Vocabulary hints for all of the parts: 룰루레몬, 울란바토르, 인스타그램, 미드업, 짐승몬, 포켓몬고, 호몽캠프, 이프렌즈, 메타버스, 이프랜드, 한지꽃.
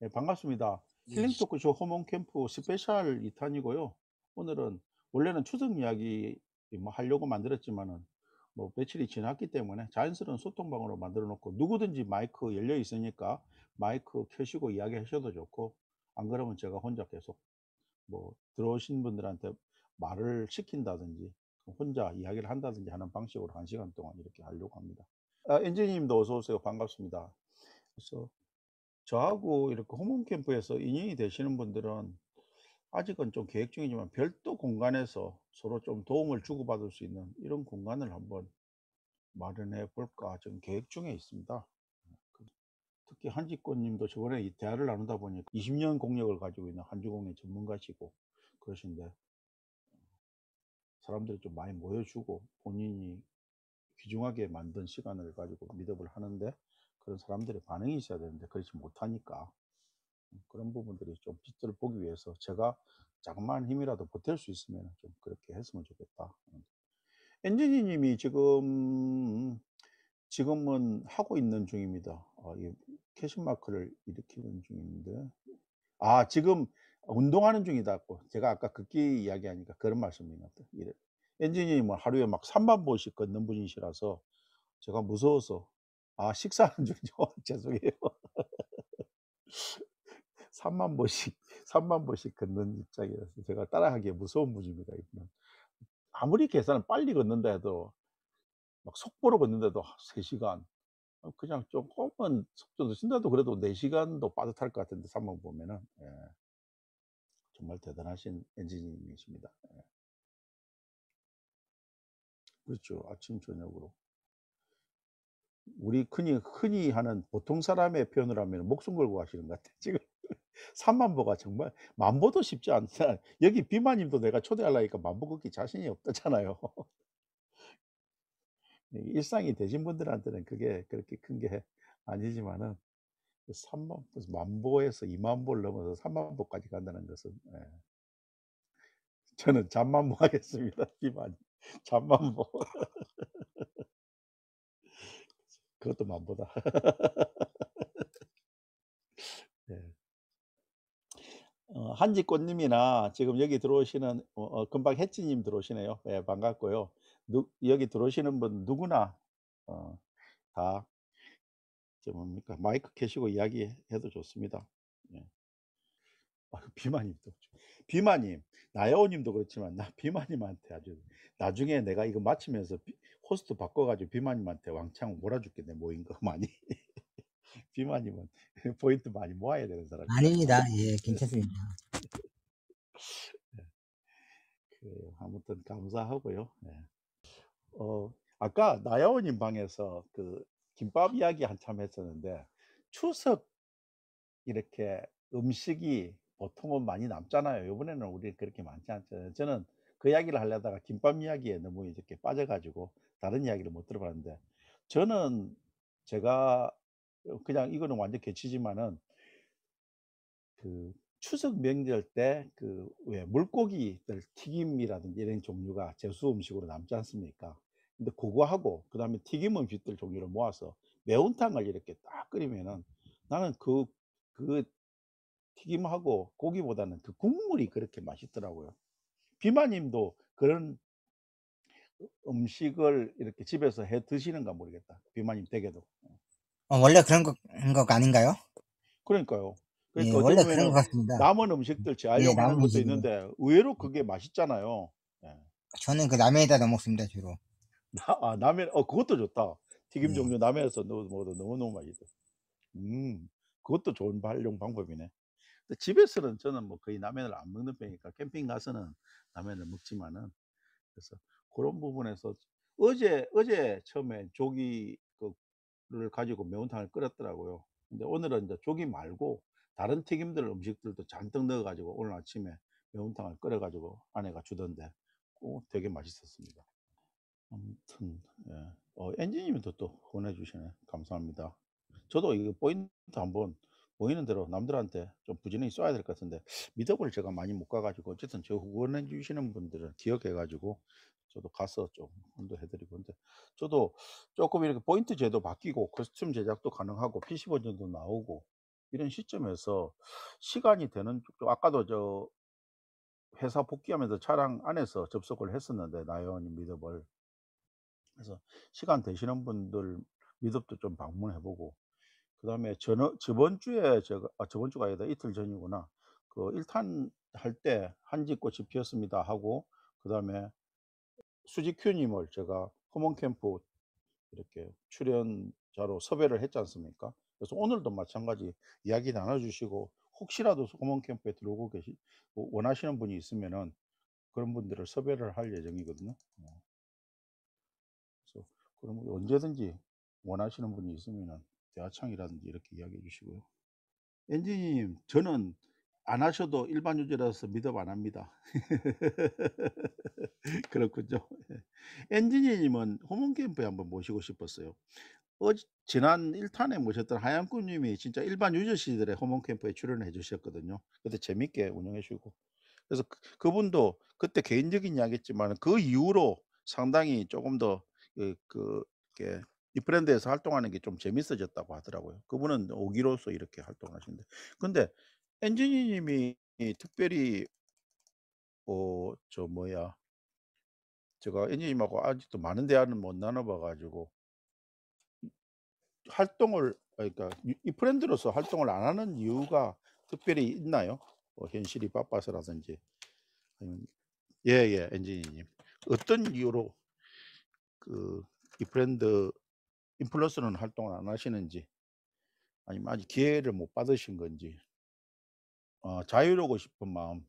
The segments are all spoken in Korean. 네, 반갑습니다. 힐링 토크쇼 호몽캠프 스페셜 2탄이고요. 오늘은 원래는 추석 이야기 뭐 하려고 만들었지만은 뭐 며칠이 지났기 때문에 자연스러운 소통방으로 만들어 놓고 누구든지 마이크 열려 있으니까 마이크 켜시고 이야기 하셔도 좋고, 안 그러면 제가 혼자 계속 뭐 들어오신 분들한테 말을 시킨다든지 혼자 이야기를 한다든지 하는 방식으로 1시간 동안 이렇게 하려고 합니다. 엔지니어님도 어서 오세요. 반갑습니다. 그래서 저하고 이렇게 호몽캠프에서 인연이 되시는 분들은 아직은 좀 계획 중이지만 별도 공간에서 서로 좀 도움을 주고받을 수 있는 이런 공간을 한번 마련해 볼까 지금 계획 중에 있습니다. 특히 한지꽃 님도 저번에 이 대화를 나누다 보니까 20년 공력을 가지고 있는 한주공예 전문가시고 그러신데, 사람들이 좀 많이 모여주고 본인이 귀중하게 만든 시간을 가지고 미드업을 하는데 그런 사람들의 반응이 있어야 되는데 그렇지 못하니까, 그런 부분들이 좀 빛을 보기 위해서 제가 자그마한 힘이라도 보탤 수 있으면 좀 그렇게 했으면 좋겠다. 엔지니 님이 지금은 하고 있는 중입니다. 캐시마크를 일으키는 중인데, 지금 운동하는 중이다. 제가 아까 걷기 이야기하니까 그런 말씀인 것 같아요. 엔지니어님은 하루에 막 30,000보씩 걷는 분이시라서 제가 무서워서 식사하는 중이죠. 죄송해요. 3만 보씩 걷는 입장이라서 제가 따라하기에 무서운 분입니다. 아무리 계산을 빨리 걷는다 해도 막 속보로 걷는데도 3시간, 그냥 조금은 속도 신다도 그래도 4시간도 빠듯할 것 같은데 3번 보면은, 예, 정말 대단하신 엔지니어님이십니다. 예. 그렇죠. 아침 저녁으로 우리 흔히 하는 보통 사람의 표현을 하면 목숨 걸고 하시는 것 같아요 지금. 3만보가 정말 만보도 쉽지 않다. 여기 비마님도 내가 초대하려니까 만보 걷기 자신이 없다잖아요. 일상이 되신 분들한테는 그게 그렇게 큰 게 아니지만은 3만보에서 2만보를 넘어서 3만보까지 간다는 것은, 예, 저는 잠만보 하겠습니다. 잠만보. 그것도 만보다. 예. 한지꽃님이나 지금 여기 들어오시는 금방 혜지님 들어오시네요. 예, 반갑고요. 여기 들어오시는 분 누구나 다 뭡니까 마이크 켜시고 이야기해도 좋습니다. 예. 비마님도, 비마님, 나야오님도 그렇지만 나 비마님한테 아주 나중에 내가 이거 마치면서 호스트 바꿔가지고 비마님한테 왕창 몰아줄겠네. 모인 거 많이. 비마님은 포인트 많이 모아야 되는 사람. 아닙니다. 예, 괜찮습니다. 아무튼 감사하고요. 예. 아까 나야오님 방에서 그 김밥 이야기 한참 했었는데, 추석 이렇게 음식이 보통은 많이 남잖아요. 이번에는 우리 그렇게 많지 않잖아요. 저는 그 이야기를 하려다가 김밥 이야기에 너무 이렇게 빠져가지고 다른 이야기를 못 들어봤는데, 저는 제가 그냥 이거는 완전 개취지만은 그 추석 명절 때 그 왜 물고기들 튀김이라든지 이런 종류가 제수 음식으로 남지 않습니까? 근데 그거하고 그 다음에 튀김 음식들 종류를 모아서 매운탕을 이렇게 딱 끓이면은, 나는 그 튀김하고 고기보다는 그 국물이 그렇게 맛있더라고요. 비마님도 그런 음식을 이렇게 집에서 해 드시는가 모르겠다. 비마님 댁에도. 원래 그런 거 아닌가요? 그러니까요. 예, 원래 그런 것 같습니다. 남은 음식들 재활용하는, 예, 것도 음식이요. 있는데 의외로 그게 맛있잖아요. 예. 저는 그 남해에다 넣어 먹습니다 주로. 남해, 그것도 좋다. 튀김, 예, 종류 남해에서 넣어 먹어도 너무너무 맛있어. 그것도 좋은 활용 방법이네. 근데 집에서는 저는 뭐 거의 라면을 안 먹는 편이니까 캠핑 가서는 라면을 먹지만은, 그래서 그런 부분에서 어제 처음에 조기를 가지고 매운탕을 끓였더라고요. 근데 오늘은 이제 조기 말고 다른 튀김들 음식들도 잔뜩 넣어가지고 오늘 아침에 매운탕을 끓여가지고 아내가 주던데 되게 맛있었습니다. 아무튼, 예. 엔지님도 또 보내주시네. 감사합니다. 저도 이거 포인트 한번 보이는 대로 남들한테 좀 부지런히 써야 될 것 같은데, 미드업을 제가 많이 못 가가지고 어쨌든 저 후원해 주시는 분들은 기억해가지고 저도 가서 좀 혼도해드리고, 근데 저도 조금 이렇게 포인트 제도 바뀌고 커스텀 제작도 가능하고 PC 버전도 나오고 이런 시점에서 시간이 되는 쪽, 아까도 저 회사 복귀하면서 차량 안에서 접속을 했었는데 나연이 미드업을, 그래서 시간 되시는 분들 미드업도 좀 방문해 보고, 그 다음에 저번 주에 제가 저번 주가 아니다, 이틀 전이구나, 그 1탄 할 때 한지꽃이 피었습니다 하고, 그 다음에 수지큐님을 제가 호몽캠프 이렇게 출연자로 섭외를 했지 않습니까? 그래서 오늘도 마찬가지 이야기 나눠주시고, 혹시라도 호몽캠프에 들어오고 원하시는 분이 있으면은 그런 분들을 섭외를 할 예정이거든요. 그래서 그럼 언제든지 원하시는 분이 있으면은 대화창이라든지 이렇게 이야기해 주시고요. 엔지님, 저는 안 하셔도 일반 유저라서 미드업 안 합니다. 그렇군요. 엔지니님은 호몽캠프에 한번 모시고 싶었어요. 지난 1탄에 모셨던 하얀꿈님이 진짜 일반 유저 시절에 호몽캠프에 출연해 주셨거든요. 그때 재밌게 운영해 주고, 그래서 그분도 그때 개인적인 이야기했지만 그 이후로 상당히 조금 더 이프랜드에서 활동하는 게 좀 재밌어졌다고 하더라고요. 그분은 오기로서 이렇게 활동하시는데, 근데 엔지니님이 특별히 제가 엔지니님하고 아직도 많은 대화는 못 나눠봐가지고 활동을, 그러니까 이프랜드로서 활동을 안 하는 이유가 특별히 있나요? 현실이 바빠서라든지. 예, 엔지니님, 어떤 이유로 그 이프랜드 인플루언서는 활동을 안 하시는지, 아니면 아직 기회를 못 받으신 건지. 자유로우고 싶은 마음.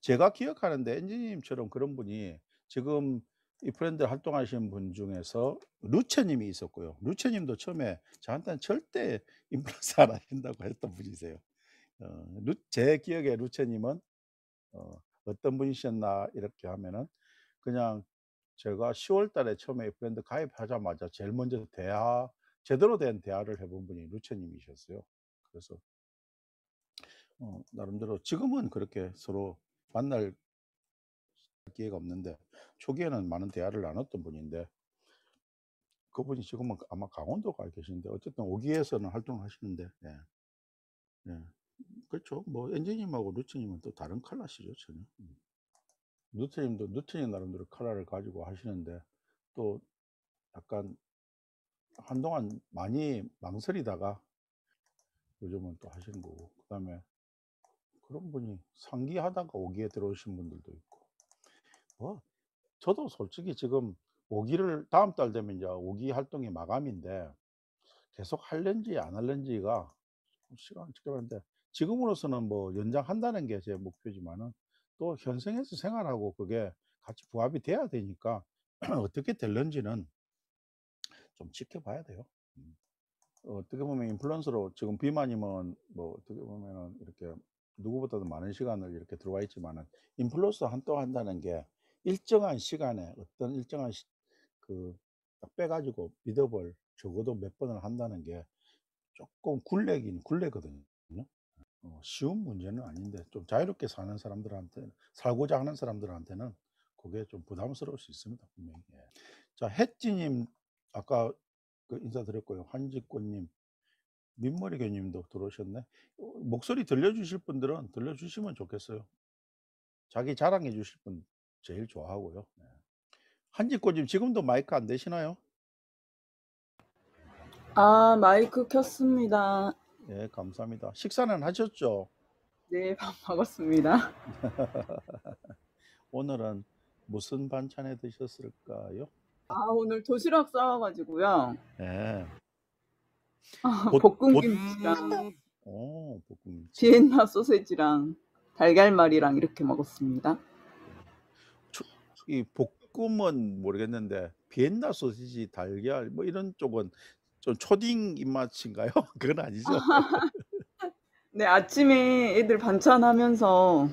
제가 기억하는데 엔지님처럼 그런 분이 지금 이프렌즈 활동하시는 분 중에서 루체님이 있었고요. 루체님도 처음에 저한테는 절대 인플루언서 안 하신다고 했던 분이세요. 제 기억에 루체님은 어떤 분이셨나 이렇게 하면은, 그냥 제가 10월 달에 처음에 이프렌즈 가입하자마자 제일 먼저 제대로 된 대화를 해본 분이 루체님이셨어요. 그래서 나름대로 지금은 그렇게 서로 만날 기회가 없는데, 초기에는 많은 대화를 나눴던 분인데, 그분이 지금은 아마 강원도 가 계신데, 어쨌든 오기에서는 활동을 하시는데. 예. 그렇죠. 뭐 엔지님하고 루트님은 또 다른 칼라시죠, 전혀. 루트님도 루트님 나름대로 칼라를 가지고 하시는데, 또 약간 한동안 많이 망설이다가 요즘은 또 하시는 거고, 그 다음에 그런 분이 상기하다가 오기에 들어오신 분들도 있고. 저도 솔직히 지금 오기를 다음 달 되면 이제 오기 활동이 마감인데, 계속 할런지 안 할런지가 시간을 지켜봤는데, 지금으로서는 뭐 연장한다는 게 제 목표지만은, 또 현생에서 생활하고 그게 같이 부합이 돼야 되니까 어떻게 될런지는 좀 지켜봐야 돼요. 어떻게 보면 인플루언서로 지금 비마님은 뭐 어떻게 보면은 이렇게 누구보다도 많은 시간을 이렇게 들어와 있지만은, 인플루언서 한다는 게 일정한 시간에 어떤 일정한 딱 빼가지고 미드업을 적어도 몇 번을 한다는 게 조금 굴레거든요. 쉬운 문제는 아닌데, 좀 자유롭게 사는 사람들한테, 살고자 하는 사람들한테는 그게 좀 부담스러울 수 있습니다, 분명히. 자, 햇지님 아까 인사드렸고요. 한지꽃님, 민머리교님도 들어오셨네. 목소리 들려주실 분들은 들려주시면 좋겠어요. 자기 자랑해 주실 분 제일 좋아하고요. 한지꽃님, 지금도 마이크 안 되시나요? 마이크 켰습니다. 예, 감사합니다. 식사는 하셨죠? 네, 밥 먹었습니다. 오늘은 무슨 반찬에 드셨을까요? 오늘 도시락 싸와가지고요. 네. 볶음김치랑 비엔나 소세지랑 달걀말이랑 이렇게 먹었습니다. 이 볶음은 모르겠는데, 비엔나 소세지, 달걀 뭐 이런 쪽은 좀 초딩 입맛인가요? 그건 아니죠. 네, 아침에 애들 반찬 하면서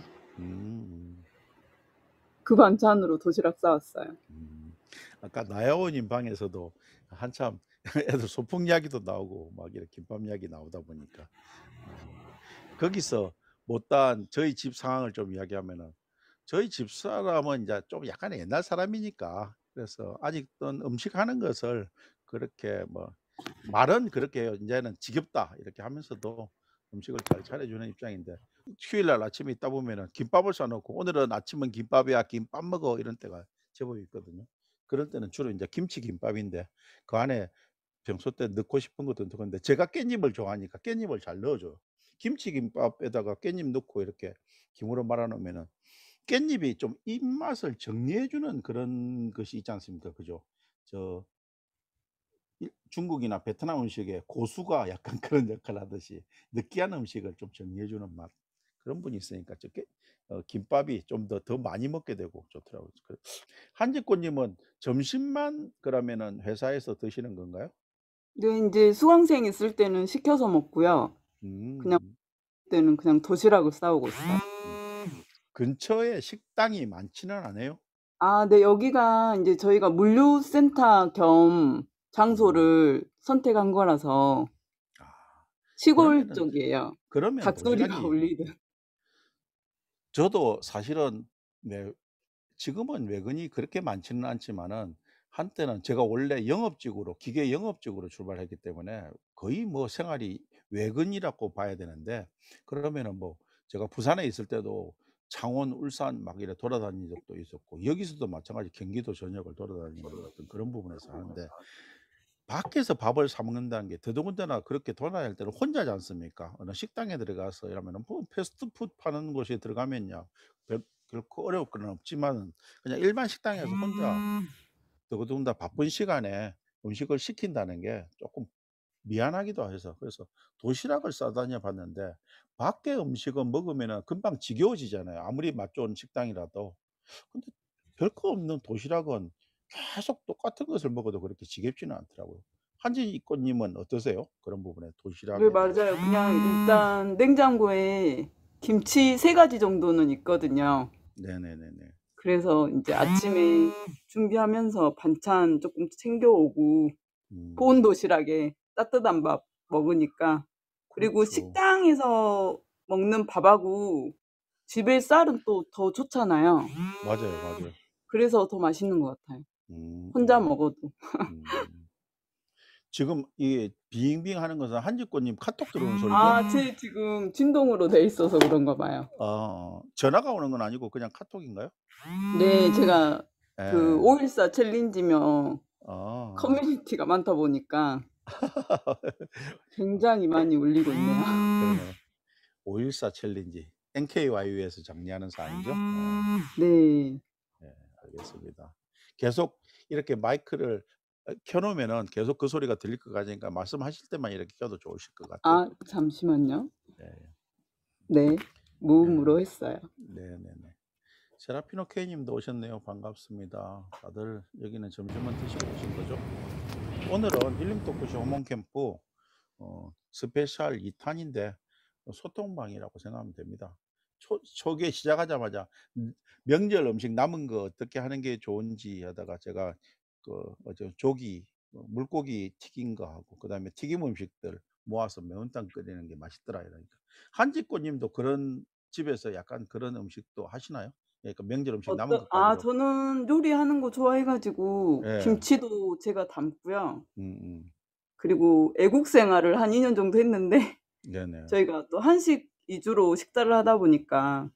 그 반찬으로 도시락 싸왔어요. 아까 나야오님 방에서도 한참 애들 소풍 이야기도 나오고 막 이렇게 김밥 이야기 나오다 보니까, 거기서 못다한 저희 집 상황을 좀 이야기하면은, 저희 집 사람은 이제 좀 약간 옛날 사람이니까, 그래서 아직도 음식 하는 것을 그렇게 뭐 말은 그렇게 해요. 이제는 지겹다 이렇게 하면서도 음식을 잘 차려주는 입장인데, 휴일날 아침에 있다 보면은 김밥을 싸놓고 오늘은 아침은 김밥이야 김밥 먹어 이런 때가 제법 있거든요. 그럴 때는 주로 이제 김치 김밥인데 그 안에 평소 때 넣고 싶은 것도 넣는데, 제가 깻잎을 좋아하니까 깻잎을 잘 넣어줘요. 김치 김밥에다가 깻잎 넣고 이렇게 김으로 말아 놓으면은 깻잎이 좀 입맛을 정리해주는 그런 것이 있지 않습니까? 그죠? 저 중국이나 베트남 음식에 고수가 약간 그런 역할을 하듯이 느끼한 음식을 좀 정리해주는 맛, 그런 분이 있으니까 김밥이 좀 더 많이 먹게 되고 좋더라고요. 한지꽃님은 점심만 그러면은 회사에서 드시는 건가요? 네, 이제 수강생 있을 때는 시켜서 먹고요. 그냥 때는 그냥 도시락을 싸오고 있어요. 근처에 식당이 많지는 않아요? 아, 네, 여기가 이제 저희가 물류센터 겸 장소를 선택한 거라서 시골 그러면은, 쪽이에요. 그러면 닭소리가 울리듯. 저도 사실은 지금은 외근이 그렇게 많지는 않지만은 한때는 제가 원래 영업직으로, 기계 영업직으로 출발했기 때문에 거의 뭐 생활이 외근이라고 봐야 되는데, 그러면은 뭐 제가 부산에 있을 때도 창원, 울산 막 이래 돌아다닌 적도 있었고, 여기서도 마찬가지 경기도 전역을 돌아다니는 어떤 그런 부분에서 하는데, 밖에서 밥을 사 먹는다는 게 더더군다나 그렇게 돌아다닐 때는 혼자지 않습니까? 어느 식당에 들어가서 이러면은 뭐 패스트푸드 파는 곳에 들어가면요 결코 어려울 건 없지만 그냥 일반 식당에서 혼자 더더군다나 바쁜 시간에 음식을 시킨다는 게 조금 미안하기도 해서, 그래서 도시락을 싸다녀 봤는데, 밖에 음식은 먹으면 금방 지겨워지잖아요. 아무리 맛 좋은 식당이라도. 근데 별거 없는 도시락은 계속 똑같은 것을 먹어도 그렇게 지겹지는 않더라고요. 한지꽃님은 어떠세요? 그런 부분에 도시락. 네, 맞아요. 그냥 일단 냉장고에 김치 3가지 정도는 있거든요. 네네네네. 그래서 이제 아침에 준비하면서 반찬 조금 챙겨오고, 고운 도시락에 따뜻한 밥 먹으니까. 그리고 그렇죠. 식당에서 먹는 밥하고 집에 쌀은 또 더 좋잖아요. 맞아요, 맞아요. 그래서 더 맛있는 것 같아요. 혼자 먹어도. 지금 이게 빙빙하는 것은 한지꽃님 카톡 들어오는 소리죠? 아, 제 지금 진동으로 돼 있어서 그런가 봐요. 전화가 오는 건 아니고 그냥 카톡인가요? 네, 제가 그 5.14 챌린지며 커뮤니티가 많다 보니까 굉장히 많이 울리고 있네요. 5.14 챌린지 NKYU에서 장려하는 사항이죠? 네. 네, 알겠습니다. 계속 이렇게 마이크를 켜놓으면 계속 그 소리가 들릴 것 같으니까 말씀하실 때만 이렇게 켜도 좋으실 것 같아요. 아, 잠시만요. 네, 무음으로 했어요. 네네네. 세라피노 K님도 오셨네요. 반갑습니다. 다들 여기는 점심만 드시고 오신 거죠? 오늘은 일림토크쇼 호몽캠프 스페셜 2탄인데 소통방이라고 생각하면 됩니다. 초기에 시작하자마자 명절 음식 남은 거 어떻게 하는 게 좋은지 하다가 제가 그 조기 물고기 튀긴 거 하고 그 다음에 튀김 음식들 모아서 매운탕 끓이는 게 맛있더라 이러니까, 한지꽃님도 그런 집에서 약간 그런 음식도 하시나요? 그러니까 명절 음식 남은 거. 아, 저는 요리하는 거 좋아해가지고 김치도 제가 담고요. 그리고 애국 생활을 한 2년 정도 했는데 저희가 또 한식 위주로 식사를 하다 보니까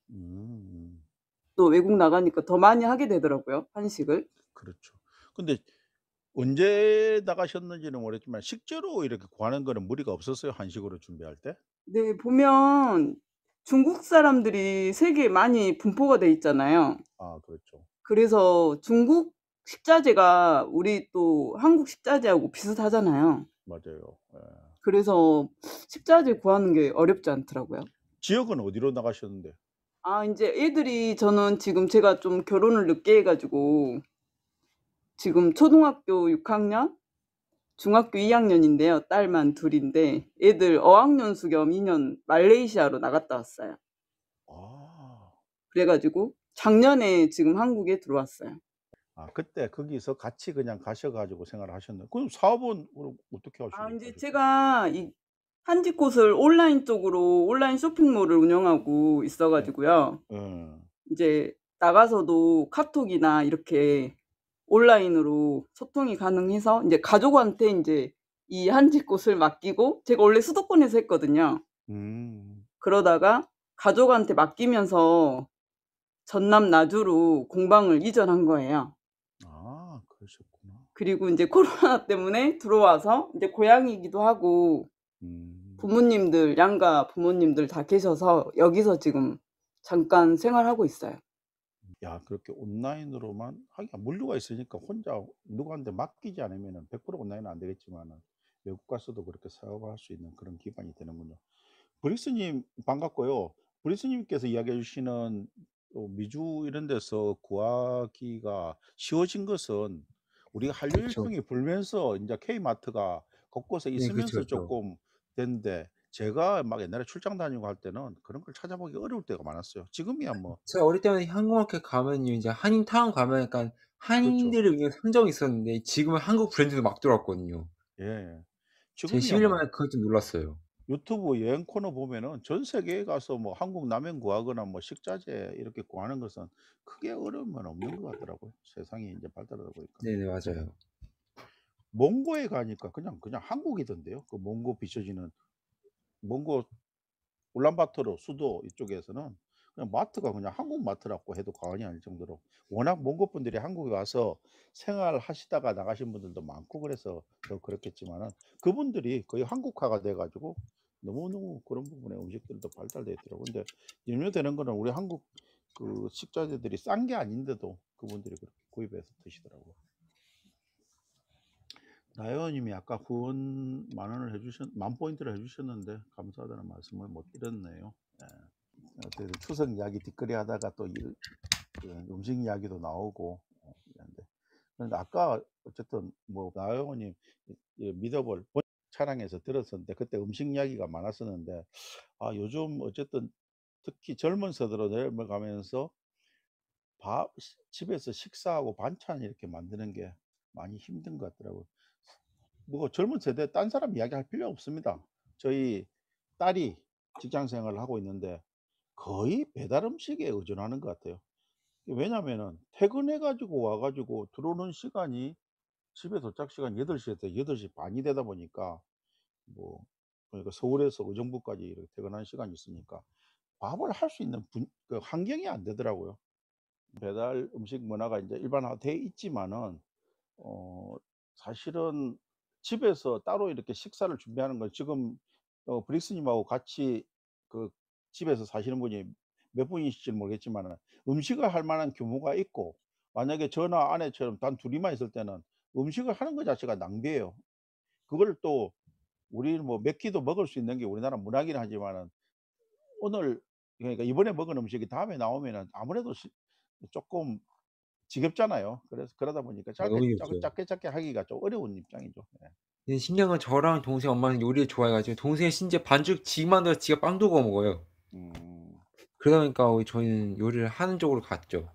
또 외국 나가니까 더 많이 하게 되더라고요, 한식을. 그렇죠. 근데 언제 나가셨는지는 모르겠지만 식재료 이렇게 구하는 거는 무리가 없었어요, 한식으로 준비할 때? 네, 보면 중국 사람들이 세계에 많이 분포가 돼 있잖아요. 아, 그렇죠. 그래서 중국 식자재가 우리 또 한국 식자재하고 비슷하잖아요. 맞아요. 예. 그래서 식자재 구하는 게 어렵지 않더라고요. 지역은 어디로 나가셨는데? 아, 이제 애들이, 저는 지금 제가 좀 결혼을 늦게 해가지고 지금 초등학교 6학년, 중학교 2학년인데요. 딸만 둘인데 애들 어학연수 겸 2년 말레이시아로 나갔다 왔어요. 아. 그래가지고 작년에 지금 한국에 들어왔어요. 아, 그때 거기서 같이 그냥 가셔가지고 생활하셨나요? 그럼 사업은 어떻게 하셨나요? 아, 이제 제가 이 한지꽃을 온라인 쪽으로, 온라인 쇼핑몰을 운영하고 있어가지고요. 이제 나가서도 카톡이나 이렇게 온라인으로 소통이 가능해서 이제 가족한테 이제 이 한지꽃을 맡기고, 제가 원래 수도권에서 했거든요. 그러다가 가족한테 맡기면서 전남 나주로 공방을 이전한 거예요. 아, 그러셨구나. 그리고 이제 코로나 때문에 들어와서 이제 고향이기도 하고 부모님들, 양가 부모님들 다 계셔서 여기서 지금 잠깐 생활하고 있어요. 야, 그렇게 온라인으로만 하기가 물류가 있으니까 혼자 누구한테 맡기지 않으면 100% 온라인은 안 되겠지만 외국 가서도 그렇게 사업할 수 있는 그런 기반이 되는군요. 브릭스님 반갑고요. 브릭스님께서 이야기해 주시는 미주 이런 데서 구하기가 쉬워진 것은 우리가 한류 일정이 불면서 이제 K마트가 곳곳에 있으면서 네, 조금 된데, 제가 막 옛날에 출장 다니고 할 때는 그런 걸 찾아보기 어려울 때가 많았어요. 지금이야 뭐. 제가 어릴 때는 한국마켓 가면 이제 한인타운 가면 약간 한인들을 위한 선정이 있었는데 지금은 한국 브랜드도 막 들어왔거든요. 예. 지금 11년 만에 그것 좀 놀랐어요. 유튜브 여행 코너 보면은 전 세계에 가서 뭐 한국 라면 구하거나 뭐 식자재 이렇게 구하는 것은 크게 어려움은 없는 것 같더라고요. 세상이 이제 발달하다 보니까. 네네, 맞아요. 몽고에 가니까 그냥 한국이던데요. 그 몽고 비춰지는 몽고 울란바토르 수도 이쪽에서는 그냥 마트가 그냥 한국 마트라고 해도 과언이 아닐 정도로 워낙 몽고 분들이 한국에 와서 생활하시다가 나가신 분들도 많고 그래서 더 그렇겠지만은 그분들이 거의 한국화가 돼가지고 너무너무 그런 부분의 음식들도 발달돼 있더라고. 근데 염려되는 거는 우리 한국 그 식자재들이 싼 게 아닌데도 그분들이 그렇게 구입해서 드시더라고. 나연님이 아까 후원 10,000원을 만 포인트를 해주셨는데 감사하다는 말씀을 못 드렸네요. 네. 추석 이야기 뒷거리 하다가 또 음식 이야기도 나오고. 그런데 아까 어쨌든 뭐 나영호님 미더볼 차량에서 들었었는데 그때 음식 이야기가 많았었는데, 아, 요즘 어쨌든 특히 젊은 세대로 내려가면서 밥 집에서 식사하고 반찬 이렇게 만드는 게 많이 힘든 것 같더라고요. 뭐 젊은 세대 딴 사람 이야기할 필요 없습니다. 저희 딸이 직장 생활을 하고 있는데 거의 배달 음식에 의존하는 것 같아요. 왜냐면은 퇴근해가지고 와가지고 들어오는 시간이 집에 도착 시간 8시에서 8시 반이 되다 보니까 뭐 그러니까 서울에서 의정부까지 이렇게 퇴근하는 시간이 있으니까 밥을 할 수 있는 그 환경이 안 되더라고요. 배달 음식 문화가 이제 일반화돼 있지만은 사실은 집에서 따로 이렇게 식사를 준비하는 건 지금 브릭스님하고 같이 그 집에서 사시는 분이 몇 분이실지 모르겠지만 음식을 할 만한 규모가 있고, 만약에 저나 아내처럼 단 둘이만 있을 때는 음식을 하는 것 자체가 낭비예요. 그걸 또 우리는 뭐 몇 끼도 먹을 수 있는 게 우리나라 문화긴 하지만 오늘 그러니까 이번에 먹은 음식이 다음에 나오면 아무래도 조금 지겹잖아요. 그래서 그러다 보니까 작게 하기가 좀 어려운 입장이죠. 네. 네, 신기한 저랑 동생 엄마는 요리를 좋아해가지고 동생이 심지어 반죽 지만 들어서 지가 빵도 구워 먹어요. 그러다 보니까 저희는 요리를 하는 쪽으로 갔죠.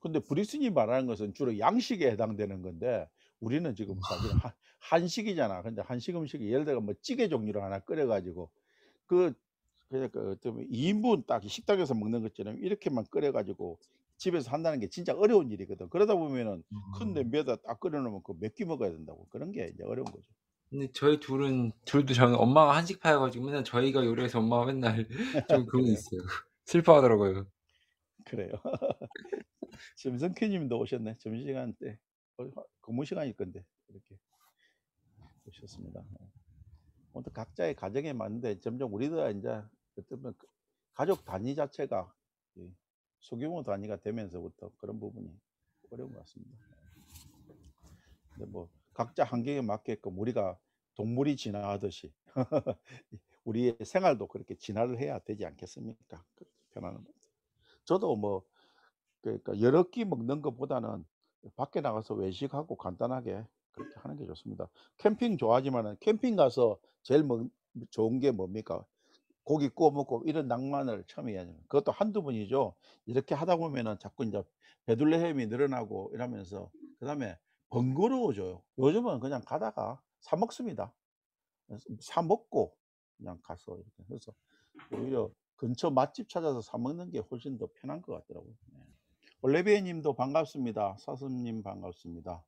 근데 브릭슨이 말하는 것은 주로 양식에 해당되는 건데 우리는 지금 사실 한식이잖아. 근데 한식 음식이 예를 들어 뭐 찌개 종류를 하나 끓여가지고 그 2인분 딱 식당에서 먹는 것처럼 이렇게만 끓여가지고 집에서 한다는 게 진짜 어려운 일이거든. 그러다 보면은 큰 냄비에다 딱 끓여놓으면 그 몇 끼 먹어야 된다고. 그런 게 이제 어려운 거죠. 근데 저희 둘도 저는 엄마가 한식파여가지고 맨날 저희가 요리해서 엄마가 맨날 좀 그런 게 있어요. 슬퍼하더라고요. 그래요. 짐승캐님도 오셨네. 점심시간 때 근무 시간일 건데 이렇게 오셨습니다. 오늘 각자의 가정에 맞는데 점점 우리도 이제 어쩌면 가족 단위 자체가 소규모 단위가 되면서부터 그런 부분이 어려운 것 같습니다. 근데 뭐 각자 환경에 맞게끔 우리가 동물이 진화하듯이 우리의 생활도 그렇게 진화를 해야 되지 않겠습니까? 편안한 것. 저도 뭐 그러니까 여러 끼 먹는 것보다는 밖에 나가서 외식하고 간단하게 그렇게 하는 게 좋습니다. 캠핑 좋아하지만은 캠핑 가서 제일 좋은 게 뭡니까? 고기 구워 먹고 이런 낭만을 처음 이야기하는 그것도 한두 번이죠. 이렇게 하다 보면은 자꾸 이제 베들레헴이 늘어나고 이러면서 그다음에 번거로워져요. 요즘은 그냥 가다가 사 먹습니다. 사 먹고 그냥 가서 이렇게 해서 오히려 근처 맛집 찾아서 사 먹는 게 훨씬 더 편한 것 같더라고요. 네. 올레비에님도 반갑습니다. 사슴님 반갑습니다.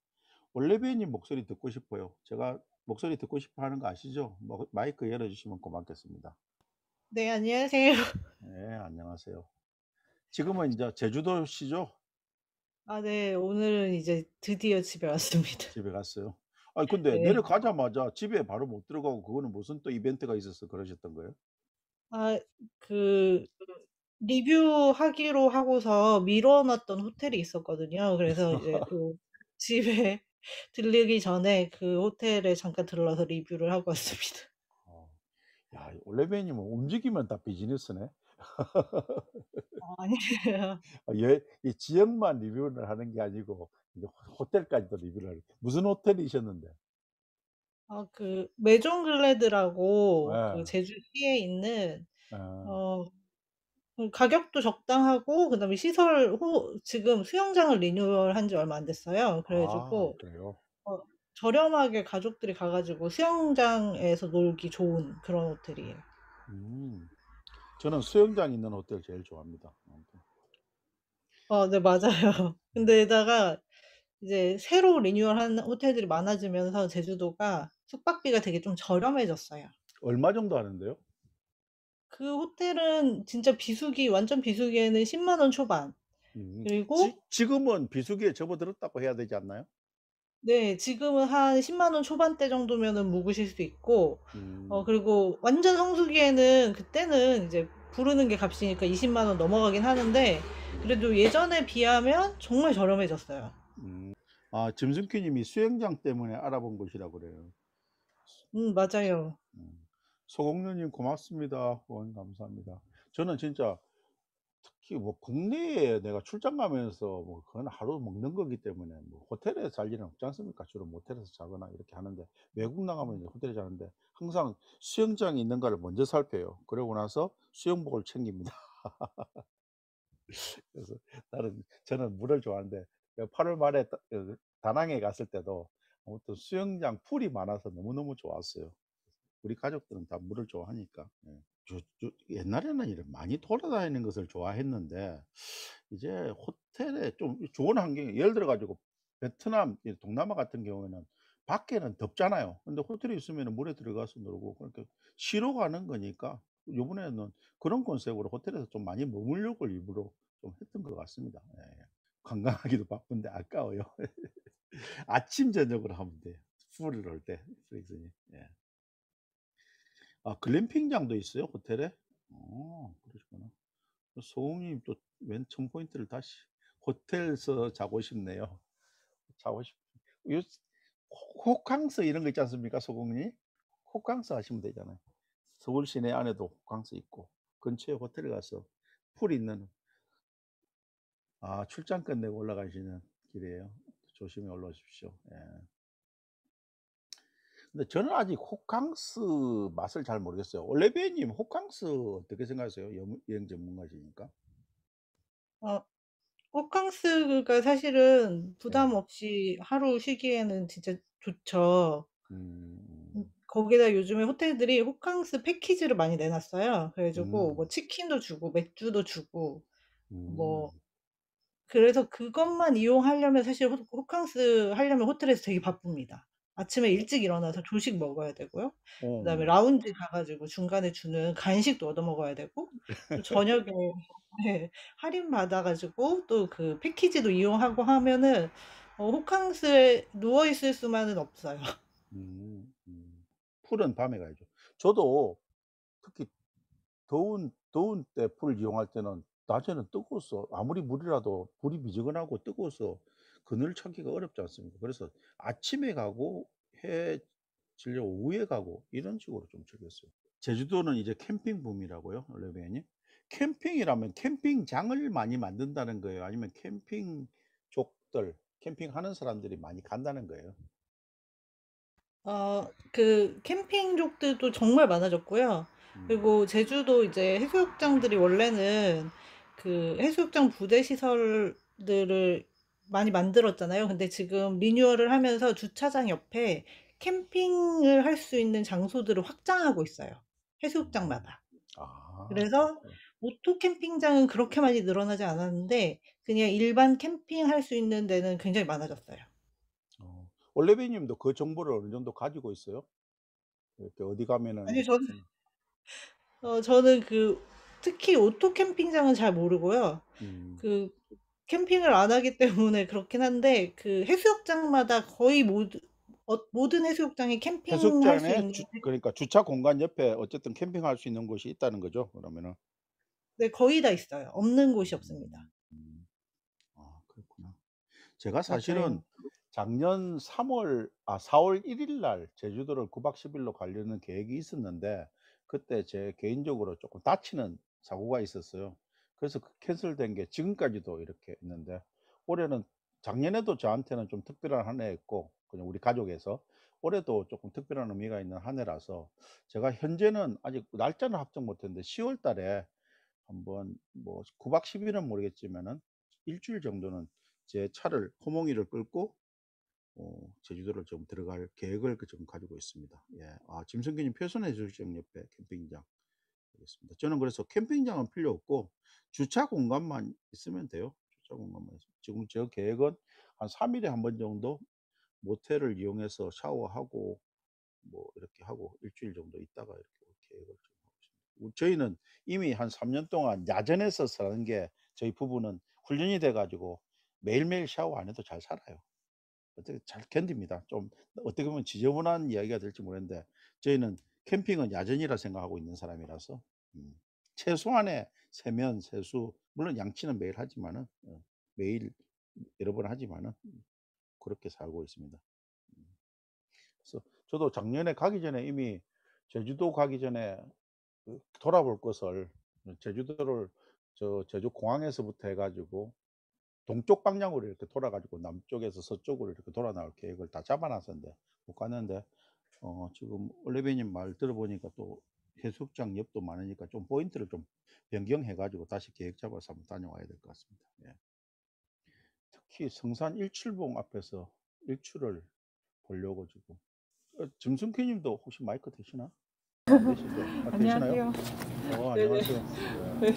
올레비에님 목소리 듣고 싶어요. 제가 목소리 듣고 싶어 하는 거 아시죠? 마이크 열어주시면 고맙겠습니다. 네, 안녕하세요. 네, 안녕하세요. 지금은 이제 제주도시죠? 아, 네. 오늘은 이제 드디어 집에 왔습니다. 집에 갔어요. 아니, 근데 네. 내려가자마자 집에 바로 못 들어가고 그거는 무슨 또 이벤트가 있어서 그러셨던 거예요? 아, 그 리뷰하기로 하고서 미뤄놨던 호텔이 있었거든요. 그래서 이제 그 집에 들리기 전에 그 호텔에 잠깐 들러서 리뷰를 하고 왔습니다. 야, 올레베님은 움직이면 다 비즈니스네. 아니에요. 이 지역만 리뷰를 하는 게 아니고 이제 호텔까지도 리뷰를 하는. 무슨 호텔이셨는데? 아, 그 메종글래드라고 네. 그 제주시에 있는 가격도 적당하고 그다음에 시설 지금 수영장을 리뉴얼한 지 얼마 안 됐어요. 그래가지고 그래요? 저렴하게 가족들이 가가지고 수영장에서 놀기 좋은 그런 호텔이에요. 저는 수영장 있는 호텔 제일 좋아합니다. 네, 맞아요. 근데다가 이제 새로 리뉴얼한 호텔들이 많아지면서 제주도가 숙박비가 되게 좀 저렴해졌어요. 얼마 정도 하는데요? 그 호텔은 진짜 비수기, 완전 비수기에는 10만 원 초반. 그리고 지금은 비수기에 접어들었다고 해야 되지 않나요? 네, 지금은 한 10만 원 초반대 정도면은 묵으실 수 있고, 그리고 완전 성수기에는 그때는 이제 부르는 게 값이니까 20만 원 넘어가긴 하는데, 그래도 예전에 비하면 정말 저렴해졌어요. 아, 짐승키님이 수영장 때문에 알아본 곳이라 그래요. 맞아요. 소공유님 고맙습니다. 후원 감사합니다. 저는 진짜 특히 뭐 국내에 내가 출장 가면서 뭐 그건 하루 먹는 거기 때문에 뭐 호텔에 잘 일은 없지 않습니까? 주로 모텔에서 자거나 이렇게 하는데 외국 나가면 이제 호텔에 자는데 항상 수영장이 있는가를 먼저 살펴요. 그러고 나서 수영복을 챙깁니다. 그래서 저는 물을 좋아하는데 8월 말에 다낭에 갔을 때도 아무튼 수영장 풀이 많아서 너무너무 좋았어요. 우리 가족들은 다 물을 좋아하니까. 옛날에는 이런 많이 돌아다니는 것을 좋아했는데 이제 호텔에 좀 좋은 환경이 예를 들어 가지고 베트남, 동남아 같은 경우에는 밖에는 덥잖아요. 근데 호텔에 있으면 물에 들어가서 놀고 그렇게 쉬러 가는 거니까 요번에는 그런 컨셉으로 호텔에서 좀 많이 머물려고 일부러 좀 했던 것 같습니다. 예. 관광하기도 바쁜데 아까워요. 아침 저녁으로 하면 돼요. 풀을 놀 때. 예. 아, 글램핑장도 있어요? 호텔에? 그러시구나. 소홍님 또 웬 천 포인트를 다시 호텔에서 자고 싶네요. 자고 싶네요. 호캉스 이런 거 있지 않습니까? 소홍님? 호캉스 하시면 되잖아요. 서울 시내 안에도 호캉스 있고 근처에 호텔에 가서 풀 있는 출장 끝내고 올라가시는 길이에요. 조심히 올라오십시오. 예. 근데 저는 아직 호캉스 맛을 잘 모르겠어요. 올레비에님 호캉스 어떻게 생각하세요? 여행 전문가시니까. 호캉스가 사실은 부담 없이 하루 쉬기에는 진짜 좋죠. 거기다 요즘에 호텔들이 호캉스 패키지를 많이 내놨어요. 그래가지고 뭐 치킨도 주고 맥주도 주고 뭐 그래서 그것만 이용하려면 사실 호캉스 하려면 호텔에서 되게 바쁩니다. 아침에 일찍 일어나서 조식 먹어야 되고요. 그다음에 라운지 가가지고 중간에 주는 간식도 얻어 먹어야 되고 또 저녁에 할인 받아가지고 또 그 패키지도 이용하고 하면은 호캉스에 누워 있을 수만은 없어요. 풀은 밤에 가야죠. 저도 특히 더운 때 풀 이용할 때는 낮에는 뜨거워서 아무리 물이라도 물이 미지근하고 뜨거워서 그늘 찾기가 어렵지 않습니까? 그래서 아침에 가고 해 질려 오후에 가고 이런 식으로 좀 즐겼어요. 제주도는 이제 캠핑 붐이라고요, 레베님? 캠핑이라면 캠핑장을 많이 만든다는 거예요, 아니면 캠핑족들, 캠핑하는 사람들이 많이 간다는 거예요? 그 캠핑족들도 정말 많아졌고요. 그리고 제주도 이제 해수욕장들이 원래는 그 해수욕장 부대 시설들을 많이 만들었잖아요. 근데 지금 리뉴얼을 하면서 주차장 옆에 캠핑을 할 수 있는 장소들을 확장하고 있어요. 해수욕장마다. 그래서 오토 캠핑장은 그렇게 많이 늘어나지 않았는데 그냥 일반 캠핑 할 수 있는 데는 굉장히 많아졌어요. 올레비님도 그 정보를 어느 정도 가지고 있어요? 이렇게 어디 가면은 아니 저는 저는 그 특히 오토 캠핑장은 잘 모르고요. 음, 그 캠핑을 안 하기 때문에 그렇긴 한데 그 해수욕장마다 거의 모든 해수욕장이 캠핑할 수 해수욕장에 있는 그러니까 주차 공간 옆에 어쨌든 캠핑할 수 있는 곳이 있다는 거죠. 그러면은 데 거의 다 있어요. 없는 곳이 없습니다. 음, 아, 그렇구나. 제가 사실은 맞아요. 작년 4월 1일 날 제주도를 9박 10일로 가려는 계획이 있었는데 그때 제 개인적으로 조금 다치는 사고가 있었어요. 그래서 그 캔슬된 게 지금까지도 이렇게 있는데 올해는 작년에도 저한테는 좀 특별한 한 해였고 그냥 우리 가족에서 올해도 조금 특별한 의미가 있는 한 해라서 제가 현재는 아직 날짜는 확정 못했는데 10월 달에 한번 뭐 9박 10일은 모르겠지만은 일주일 정도는 제 차를 호몽이를 끌고 제주도를 좀 들어갈 계획을 지금 가지고 있습니다. 예. 아, 짐승기님 표선해 주시죠. 옆에 캠핑장 알겠습니다. 저는 그래서 캠핑장은 필요 없고 주차 공간만 있으면 돼요. 주차 공간만 있으면. 지금 제 계획은 한 3일에 한 번 정도 모텔을 이용해서 샤워하고 뭐 이렇게 하고 일주일 정도 있다가 이렇게 계획을 좀 하고 있습니다. 저희는 이미 한 3년 동안 야전에서 사는 게 저희 부부는 훈련이 돼 가지고 매일매일 샤워 안 해도 잘 살아요. 어떻게 잘 견딥니다. 좀 어떻게 보면 지저분한 이야기가 될지 모르겠는데 저희는 캠핑은 야전이라 생각하고 있는 사람이라서 최소한의 세면, 세수, 물론 양치는 매일 하지만은 매일 여러 번 하지만은 그렇게 살고 있습니다. 그래서 저도 작년에 가기 전에 이미 제주도 가기 전에 돌아볼 것을 제주도를 저 제주 공항에서부터 해가지고 동쪽 방향으로 이렇게 돌아가지고 남쪽에서 서쪽으로 이렇게 돌아 나올 계획을 다 잡아놨었는데 못 갔는데 지금 올레비님 말 들어보니까 또 해수욕장 옆도 많으니까 좀 포인트를 좀 변경해가지고 다시 계획 잡아서 한번 다녀와야 될 것 같습니다. 예. 특히 성산 일출봉 앞에서 일출을 보려고 지금 짐승키님도 혹시 마이크 되시나? 안 되시죠? 아, 되시나요? 안녕하세요. 네네. 안녕하세요. 네.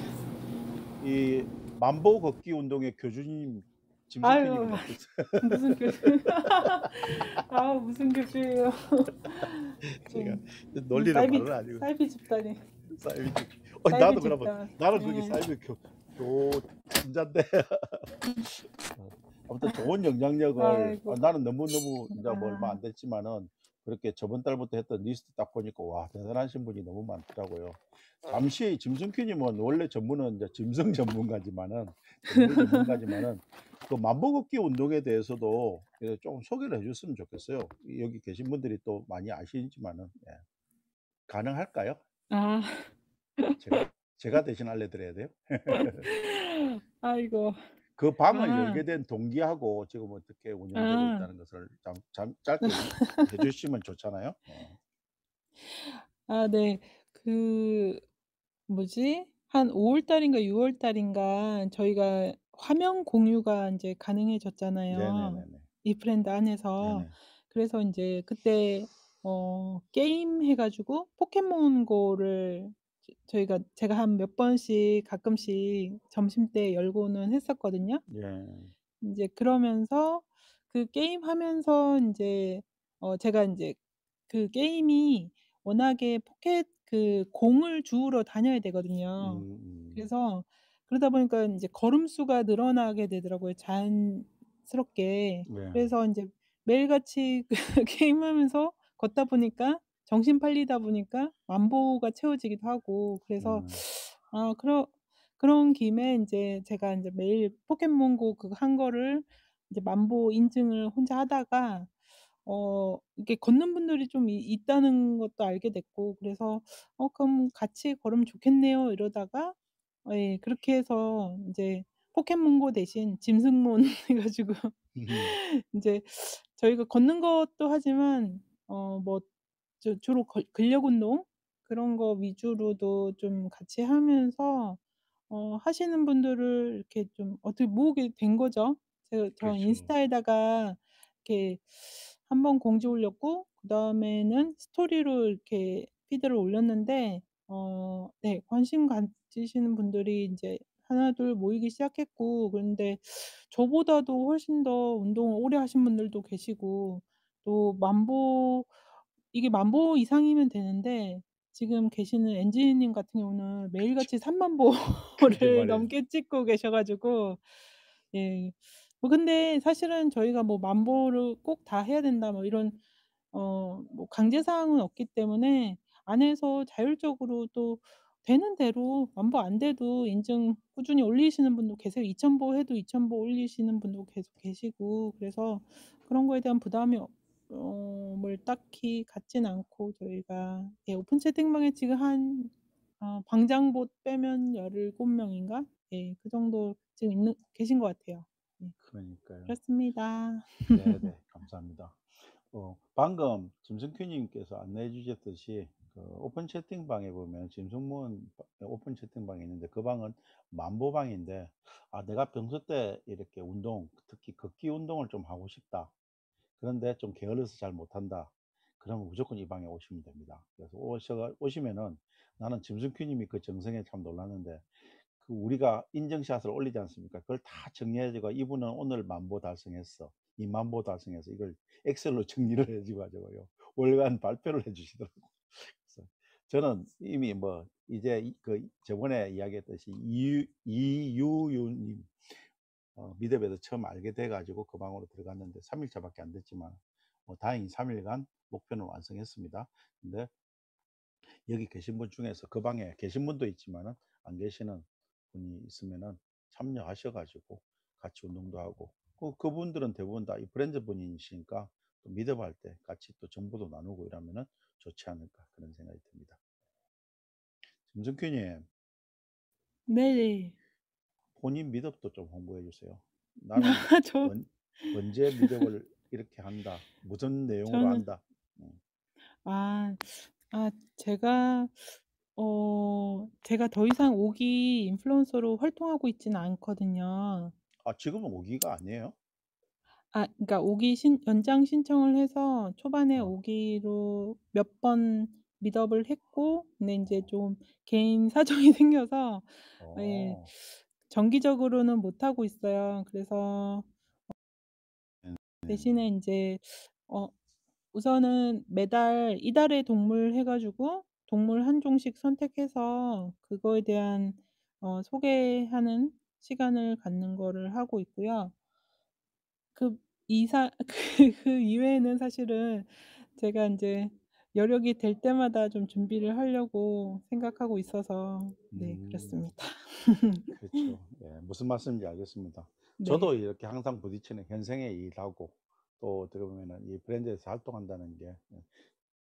이 만보 걷기 운동의 교주님 아유, 짐승키님이 무슨 교수. 아, 무슨 교수예요. 제가 좀 논리를 말은 아니고 사이비 집단이. 사이비 나도 사이비 그러면 집단. 나는 그게 예. 사이비 교 진짜인데 아무튼 좋은 영향력을 아이고. 나는 너무너무 이제 뭐 얼마 안 됐지만은 그렇게 저번 달부터 했던 리스트 딱 보니까 와 대단하신 분이 너무 많더라고요. 잠시 짐승키님은 원래 전문은 이제 짐승 전문가지만은 그 만보걷기 운동에 대해서도 조금 소개를 해줬으면 좋겠어요. 여기 계신 분들이 또 많이 아시지만은 예. 가능할까요? 아, 제가 대신 알려드려야 돼요. 아이고. 그 방을 아, 열게 된 동기하고 지금 어떻게 운영되고 아, 있다는 것을 짧게 해주시면 좋잖아요. 아, 네. 그 뭐지? 한 5월 달인가 6월 달인가 저희가 화면 공유가 이제 가능해졌잖아요. 네네네네. 이프랜드 안에서. 네네. 그래서 이제 그때 게임 해가지고 포켓몬고를 제가 한 몇 번씩 가끔씩 점심때 열고는 했었거든요. 예. 이제 그러면서 그 게임 하면서 이제 제가 이제 그 게임이 워낙에 포켓 그 공을 주우러 다녀야 되거든요. 그래서 그러다 보니까 이제 걸음수가 늘어나게 되더라고요. 자연스럽게. 예. 그래서 이제 매일같이 그 게임하면서 걷다 보니까 정신 팔리다 보니까 만보가 채워지기도 하고 그래서 음, 아 그런 김에 이제 제가 이제 매일 포켓몬고 그 한 거를 이제 만보 인증을 혼자 하다가 이렇게 걷는 분들이 좀 있다는 것도 알게 됐고 그래서 그럼 같이 걸으면 좋겠네요 이러다가 예 그렇게 해서 이제 포켓몬고 대신 짐승몬 해가지고 이제 저희가 걷는 것도 하지만 뭐 주로 근력운동 그런 거 위주로도 좀 같이 하면서 하시는 분들을 이렇게 좀 어떻게 모으게 된 거죠. 저 그렇죠. 인스타에다가 이렇게 한번 공지 올렸고 그 다음에는 스토리로 이렇게 피드를 올렸는데 네 관심 가지시는 분들이 이제 하나 둘 모이기 시작했고 그런데 저보다도 훨씬 더 운동을 오래 하신 분들도 계시고 또 만보 이게 만보 이상이면 되는데 지금 계시는 엔지님 같은 경우는 매일같이 3만 보를 말이에요. 넘게 찍고 계셔가지고 예. 뭐 근데 사실은 저희가 뭐 만보를 꼭 다 해야 된다 뭐 이런 뭐 강제 사항은 없기 때문에 안에서 자율적으로 또 되는 대로 만보 안 돼도 인증 꾸준히 올리시는 분도 계세요. 2,000보 해도 2,000보 올리시는 분도 계속 계시고 그래서 그런 거에 대한 부담이 뭘 딱히 갖진 않고 저희가 예, 오픈 채팅방에 지금 한 방장봇 빼면 17명인가? 예, 그 정도 지금 계신 것 같아요. 예, 그러니까요. 그렇습니다. 네, 감사합니다. 방금 짐승큐님께서 안내해 주셨듯이 그 오픈 채팅방에 보면 짐승몬 오픈 채팅방이 있는데 그 방은 만보방인데 아 내가 평소 때 이렇게 운동 특히 걷기 운동을 좀 하고 싶다 그런데 좀 게을러서 잘 못한다 그러면 무조건 이 방에 오시면 됩니다. 그래서 오시면은 나는 짐승큐님이 그 정성에 참 놀랐는데 그 우리가 인증샷을 올리지 않습니까? 그걸 다 정리해주고 이분은 오늘 만보 달성했어 2만보 달성해서 이걸 엑셀로 정리를 해주고요 월간 발표를 해주시더라고요. 그래서 저는 이미 뭐 이제 그 저번에 이야기했듯이 이유유님 미드업에서 처음 알게 돼가지고 그 방으로 들어갔는데 3일차밖에 안 됐지만 다행히 3일간 목표는 완성했습니다. 근데 여기 계신 분 중에서 그 방에 계신 분도 있지만은 안 계시는 분이 있으면은 참여하셔가지고 같이 운동도 하고 그분들은 대부분 다 이프렌즈 분이시니까 또 미드업 할 때 같이 또 정보도 나누고 이러면은 좋지 않을까 그런 생각이 듭니다. 짐승큐님. 네. 본인 미드업도 좀 홍보해 주세요. 나는 언제 미드업을 이렇게 한다. 무슨 내용으로 한다. 제가 더 이상 5기 인플루언서로 활동하고 있지는 않거든요. 아 지금은 5기가 아니에요? 아, 그러니까 5기 연장 신청을 해서 초반에 5기로 몇 번 미드업을 했고, 근데 이제 좀 개인 사정이 생겨서 예, 정기적으로는 못 하고 있어요. 그래서 대신에 이제 우선은 매달 이달의 동물 해가지고 동물 한 종씩 선택해서 그거에 대한 소개하는 시간을 갖는 거를 하고 있고요. 그 이외에는 사실은 제가 이제 여력이 될 때마다 좀 준비를 하려고 생각하고 있어서 네 그렇습니다. 그렇죠. 예, 무슨 말씀인지 알겠습니다. 네. 저도 이렇게 항상 부딪히는 현생의 일하고 또 어떻게 보면은 이 브랜드에서 활동한다는 게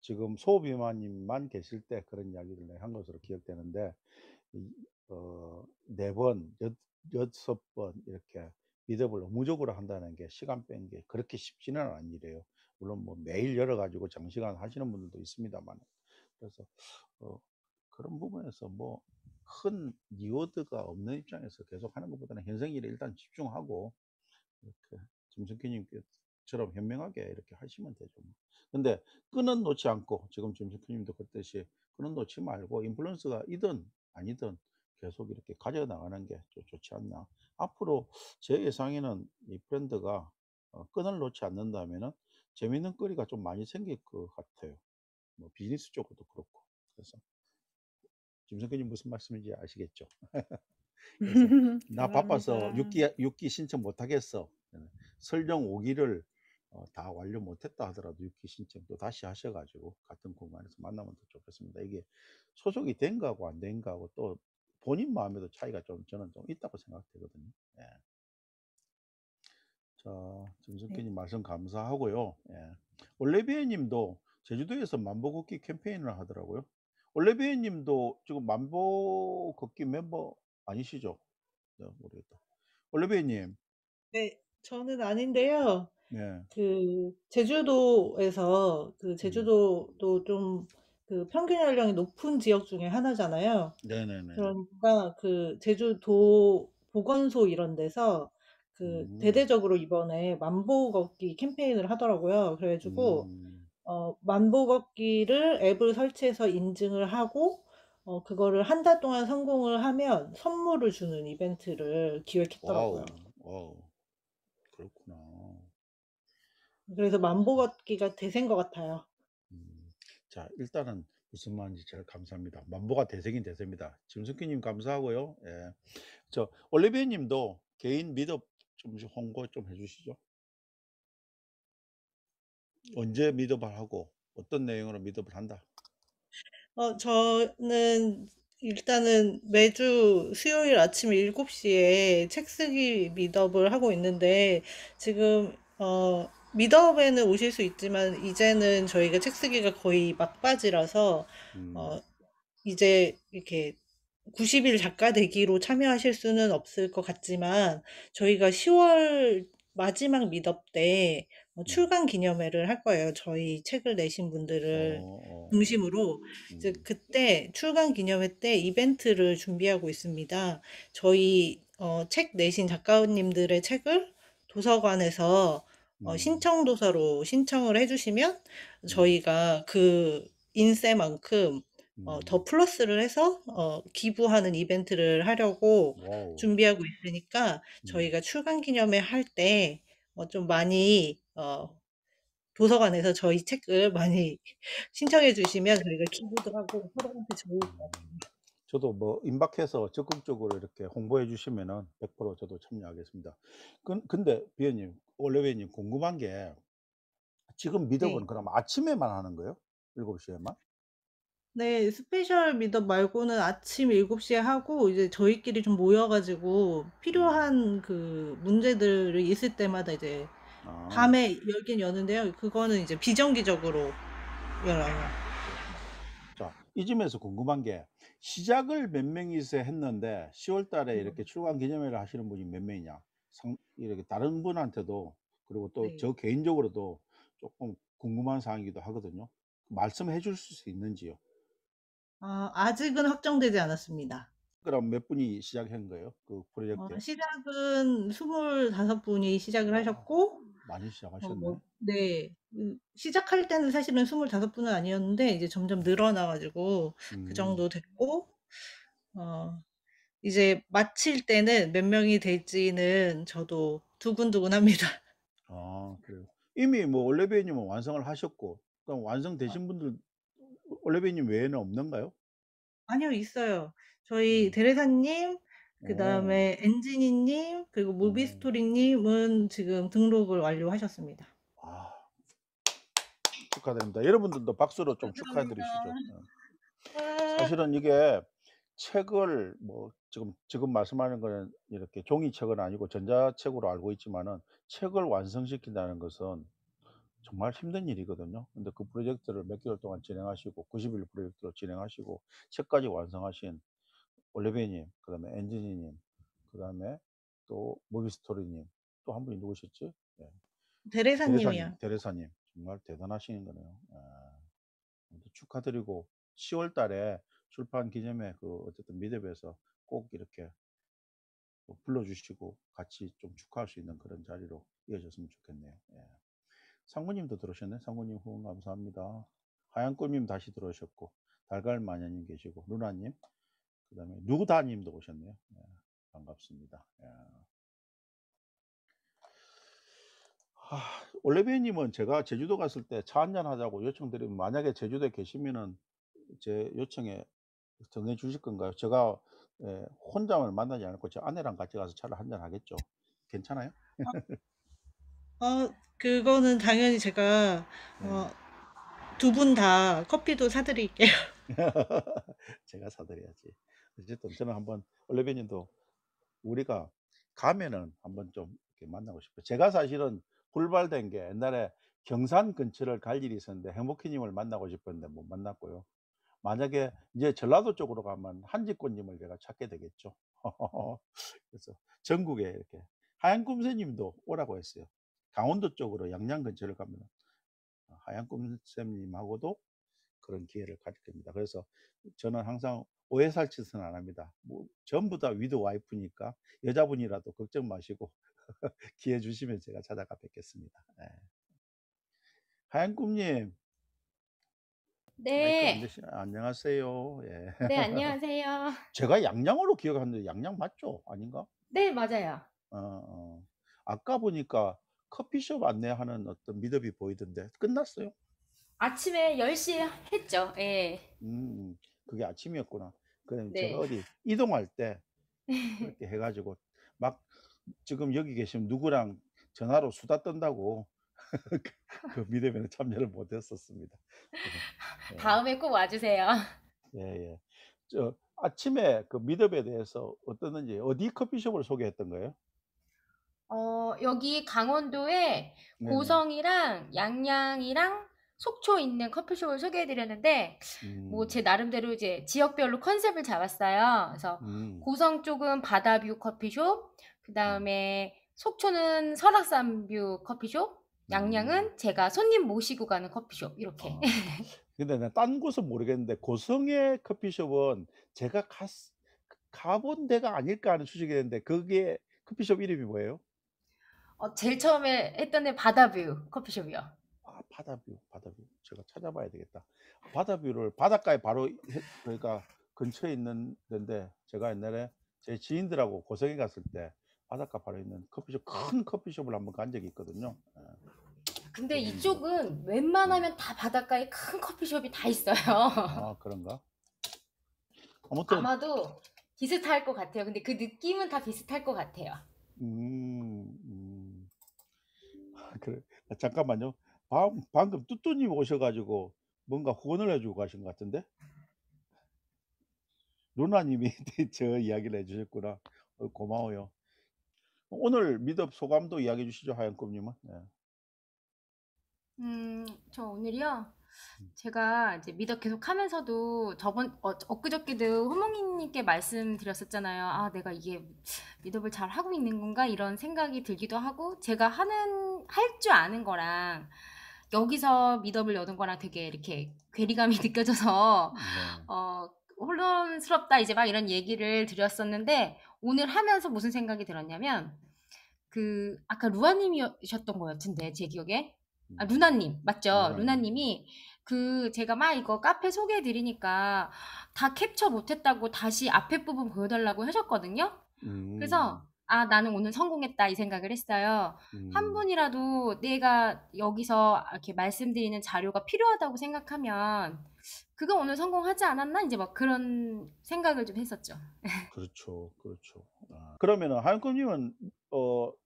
지금 소비마님만 계실 때 그런 이야기를 한 것으로 기억되는데 4번, 6번 이렇게 미드업을 의무적으로 한다는 게 시간 뺀 게 그렇게 쉽지는 않은 일이에요. 물론 뭐 매일 열어가지고 장시간 하시는 분들도 있습니다만 그래서 그런 부분에서 뭐 큰 리워드가 없는 입장에서 계속 하는 것보다는 현생일에 일단 집중하고 이렇게 짐승큐님처럼 현명하게 이렇게 하시면 되죠. 근데 끈은 놓지 않고 지금 짐승큐님도 그랬듯이 끈은 놓지 말고 인플루언스가 이든 아니든 계속 이렇게 가져나가는 게 좋지 않나. 앞으로 제 예상에는 이 브랜드가 끈을 놓지 않는다면은 재밌는 거리가 좀 많이 생길 것 같아요. 뭐 비즈니스 쪽으로도 그렇고. 그래서 짐승큐님 무슨 말씀인지 아시겠죠? 나 바빠서 6기 신청 못하겠어. 설령 5기를 다 완료 못했다 하더라도 6기 신청도 다시 하셔가지고 같은 공간에서 만나면 더 좋겠습니다. 이게 소속이 된 거하고 안 된 거하고 또 본인 마음에도 차이가 좀 저는 좀 있다고 생각되거든요. 예. 자, 짐승큐님 네. 말씀 감사하고요. 예. 올레비에님도 제주도에서 만보 걷기 캠페인을 하더라고요. 올레비에님도 지금 만보 걷기 멤버 아니시죠? 네, 모르겠다. 올레비에님. 네, 저는 아닌데요. 예. 그 제주도에서 그 제주도도 좀 그 평균 연령이 높은 지역 중에 하나잖아요. 네네네. 그러니까 그 제주도 보건소 이런 데서 그 대대적으로 이번에 만보 걷기 캠페인을 하더라고요. 그래가지고 만보 걷기를 앱을 설치해서 인증을 하고 그거를 한 달 동안 성공을 하면 선물을 주는 이벤트를 기획했더라고요. 와우. 그렇구나. 그래서 만보 걷기가 대세인 것 같아요. 자, 일단은 무슨 말인지 제가 감사합니다. 만보가 대세긴 대세입니다. 짐승키님 감사하고요. 예. 저 올리비아님도 개인 미드업 좀 홍보 좀 해주시죠. 언제 미드업을 하고 어떤 내용으로 미드업을 한다? 저는 일단은 매주 수요일 아침 7시에 책 쓰기 미드업을 하고 있는데, 지금 미드업에는 오실 수 있지만 이제는 저희가 책 쓰기가 거의 막바지라서 이제 이렇게 90일 작가 되기로 참여하실 수는 없을 것 같지만, 저희가 10월 마지막 미드업 때 출간 기념회를 할 거예요. 저희 책을 내신 분들을 중심으로. 이제 그때 출간 기념회 때 이벤트를 준비하고 있습니다. 저희 책 내신 작가님들의 책을 도서관에서 신청 도서로 신청을 해주시면 저희가 그 인세만큼 더 플러스를 해서 기부하는 이벤트를 하려고 와우. 준비하고 있으니까 저희가 출간 기념회 할 때 좀 많이 도서관에서 저희 책을 많이 신청해 주시면 저희가 기부도 하고 서로한테 좋을 것 같습니다. 저도 뭐 임박해서 적극적으로 이렇게 홍보해 주시면은 100% 저도 참여하겠습니다. 근데 비원님, 올레비님 궁금한 게 지금 미드업은 네. 그럼 아침에만 하는 거예요? 7시에만? 네, 스페셜 미드업 말고는 아침 7시에 하고, 이제 저희끼리 좀 모여가지고 필요한 그 문제들이 있을 때마다 이제 밤에 열긴 여는데요. 그거는 이제 비정기적으로 열어요. 자, 이 점에서 궁금한 게 시작을 몇 명이서 했는데 10월 달에 이렇게 출간 기념회를 하시는 분이 몇 명이냐? 이렇게 다른 분한테도 그리고 또 저 네. 개인적으로도 조금 궁금한 사항이기도 하거든요. 말씀해 줄 수 있는지요? 아직은 확정되지 않았습니다. 그럼 몇 분이 시작한 거예요? 그 프로젝트? 시작은 25분이 시작을 하셨고, 많이 시작하셨네. 네. 시작할 때는 사실은 25분은 아니었는데 이제 점점 늘어나가지고 그 정도 됐고, 이제 마칠 때는 몇 명이 될지는 저도 두근두근합니다. 아, 그래요. 이미 뭐 올레비님은 완성을 하셨고, 그럼 완성되신 분들 올레비님 외에는 없는가요? 아니요, 있어요. 저희 대레사님, 그 다음에 엔지니님, 그리고 무비스토리님은 지금 등록을 완료하셨습니다. 아, 축하드립니다. 여러분들도 박수로 좀 축하드리시죠. 사실은 이게 책을 뭐 지금 말씀하는 거는 이렇게 종이책은 아니고 전자책으로 알고 있지만은 책을 완성시킨다는 것은 정말 힘든 일이거든요. 근데 그 프로젝트를 몇 개월 동안 진행하시고 90일 프로젝트로 진행하시고 책까지 완성하신 올레비님, 그 다음에 엔지니님, 그 다음에 또 무비스토리님, 또 한 분이 누구셨지? 예. 대레사님이요. 대레사님 정말 대단하신 거네요. 예. 축하드리고 10월 달에 출판 기념회 그 어쨌든 미드업에서 꼭 이렇게 불러주시고 같이 좀 축하할 수 있는 그런 자리로 이어졌으면 좋겠네요. 예. 상구님도 들어오셨네. 상구님 후원 감사합니다. 하얀꿀님 다시 들어오셨고, 달걀마녀님 계시고, 루나님, 그 다음에 누구다님도 오셨네요. 예, 반갑습니다. 예. 올레비님은 제가 제주도 갔을 때 차 한잔 하자고 요청드리면, 만약에 제주도에 계시면은 제 요청에 정해 주실 건가요? 제가 혼자만 만나지 않고 제 아내랑 같이 가서 차를 한잔 하겠죠. 괜찮아요? 그거는 당연히 제가 두 분 다 커피도 사드릴게요. 제가 사드려야지. 어쨌든 저는 한번 올레비님도 우리가 가면은 한번 좀 이렇게 만나고 싶어요. 제가 사실은 불발된 게 옛날에 경산 근처를 갈 일이 있었는데 행복희님을 만나고 싶었는데 못 만났고요. 만약에 이제 전라도 쪽으로 가면 한지꽃님을 제가 찾게 되겠죠. 그래서 전국에 이렇게 하얀꿈새님도 오라고 했어요. 강원도 쪽으로 양양 근처를 가면 하얀꿈새님하고도 그런 기회를 가질 겁니다. 그래서 저는 항상 오해살 짓은 안 합니다. 뭐 전부 다 위드 와이프니까 여자분이라도 걱정 마시고 기회 주시면 제가 찾아가 뵙겠습니다. 네. 하얀꿈님. 네. 안녕하세요. 예. 네, 안녕하세요. 제가 양양으로 기억하는데 양양 맞죠? 아닌가? 네, 맞아요. 아까 보니까 커피숍 안내하는 어떤 미드업이 보이던데 끝났어요? 아침에 10시에 했죠. 예. 그게 아침이었구나. 그럼 네. 제가 어디 이동할 때 이렇게 해가지고 막 지금 여기 계시면 누구랑 전화로 수다 떤다고 그 미드업에는 참여를 못했었습니다. 예. 다음에 꼭 와주세요. 예예. 저 아침에 그 미드업에 대해서 어땠는지 어디 커피숍을 소개했던 거예요? 여기 강원도에 고성이랑 양양이랑 속초 있는 커피숍을 소개해드렸는데 뭐 제 나름대로 이제 지역별로 컨셉을 잡았어요. 그래서 고성 쪽은 바다뷰 커피숍, 그 다음에 속초는 설악산뷰 커피숍, 양양은 제가 손님 모시고 가는 커피숍 이렇게. 아. 근데 난 딴 곳은 모르겠는데 고성의 커피숍은 제가 가본 데가 아닐까 하는 추측이 되는데 그게 커피숍 이름이 뭐예요? 제일 처음에 했던 데 바다뷰 커피숍이요. 아, 바다뷰. 제가 찾아봐야 되겠다. 바다뷰를 바닷가에 바로 그러니까 근처에 있는 데인데 제가 옛날에 제 지인들하고 고성에 갔을 때 바닷가 바로 있는 커피숍, 큰 커피숍을 한번 간 적이 있거든요. 근데 이쪽은 웬만하면 다 바닷가에 큰 커피숍이 다 있어요. 아, 그런가? 아무튼 아마도 비슷할 것 같아요. 근데 그 느낌은 다 비슷할 것 같아요. 그래. 잠깐만요. 방금 뚜뚜님 오셔가지고 뭔가 후원을 해주고 가신 것 같은데? 루나님이 저 이야기를 해주셨구나. 고마워요. 오늘 미드업 소감도 이야기해 주시죠, 하얀꿈님은. 네. 저 오늘이요. 제가 이제 미드업 계속 하면서도 저번 엊그저께도 호몽이님께 말씀드렸었잖아요. 아, 내가 이게 미드업을 잘 하고 있는 건가 이런 생각이 들기도 하고, 제가 할 줄 아는 거랑 여기서 미드업을 여는 거랑 되게 이렇게 괴리감이 느껴져서 혼란스럽다 이제 막 이런 얘기를 드렸었는데, 오늘 하면서 무슨 생각이 들었냐면 그 아까 루아님이셨던 거 같은데 제 기억에 아, 루나님 맞죠? 루나님이 그 제가 막 이거 카페 소개해 드리니까 다 캡처 못했다고 다시 앞에 부분 보여달라고 하셨거든요. 그래서 아, 나는 오늘 성공했다 이 생각을 했어요. 한 분이라도 내가 여기서 이렇게 말씀드리는 자료가 필요하다고 생각하면 그거 오늘 성공하지 않았나 이제 막 그런 생각을 좀 했었죠. 그렇죠. 아. 그러면은 하얀꿈님은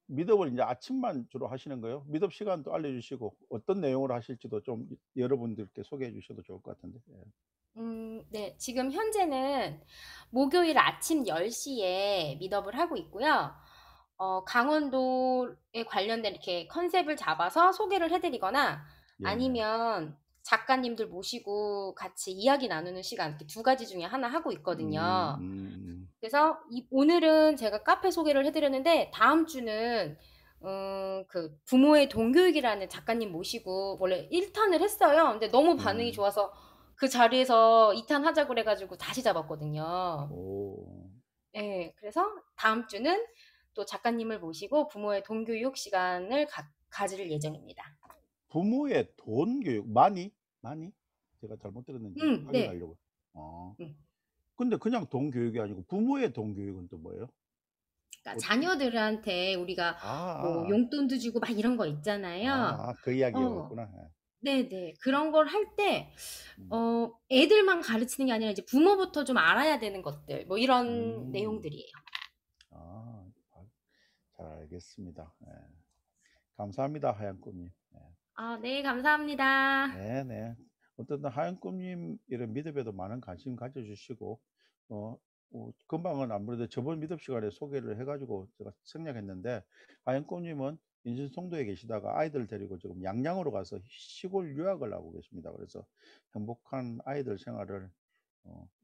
미드업을 이제 아침만 주로 하시는 거예요? 미드업 시간도 알려주시고 어떤 내용을 하실지도 좀 여러분들께 소개해 주셔도 좋을 것 같은데. 예. 네, 지금 현재는 목요일 아침 10시에 미드업을 하고 있고요. 강원도에 관련된 이렇게 컨셉을 잡아서 소개를 해드리거나 예. 아니면 작가님들 모시고 같이 이야기 나누는 시간, 이렇게 두 가지 중에 하나 하고 있거든요. 그래서 오늘은 제가 카페 소개를 해드렸는데 다음 주는 그 부모의 동교육이라는 작가님 모시고 원래 1탄을 했어요. 근데 너무 반응이 좋아서 그 자리에서 2탄 하자고 그래가지고 다시 잡았거든요. 오. 네, 그래서 다음 주는 또 작가님을 모시고 부모의 동교육 시간을 가질 예정입니다. 부모의 돈 교육 많이 제가 잘못 들었는지 확인하려고. 네. 근데 그냥 돈 교육이 아니고 부모의 돈 교육은 또 뭐예요? 그러니까 자녀들한테 우리가 뭐 용돈도 주고 막 이런 거 있잖아요. 아, 그 이야기였구나. 네네, 그런 걸 할 때 애들만 가르치는 게 아니라 이제 부모부터 좀 알아야 되는 것들 뭐 이런 내용들이에요. 아, 잘 알겠습니다. 네. 감사합니다, 하얀꿈님. 네. 아, 네, 감사합니다. 네네. 어쨌든 하얀꿈님 이런 미드업에도 많은 관심 가져주시고 금방은 아무래도 저번 미드업 시간에 소개를 해가지고 제가 생략했는데 하얀꿈님은 인천 송도에 계시다가 아이들 데리고 지금 양양으로 가서 시골 유학을 하고 계십니다. 그래서 행복한 아이들 생활을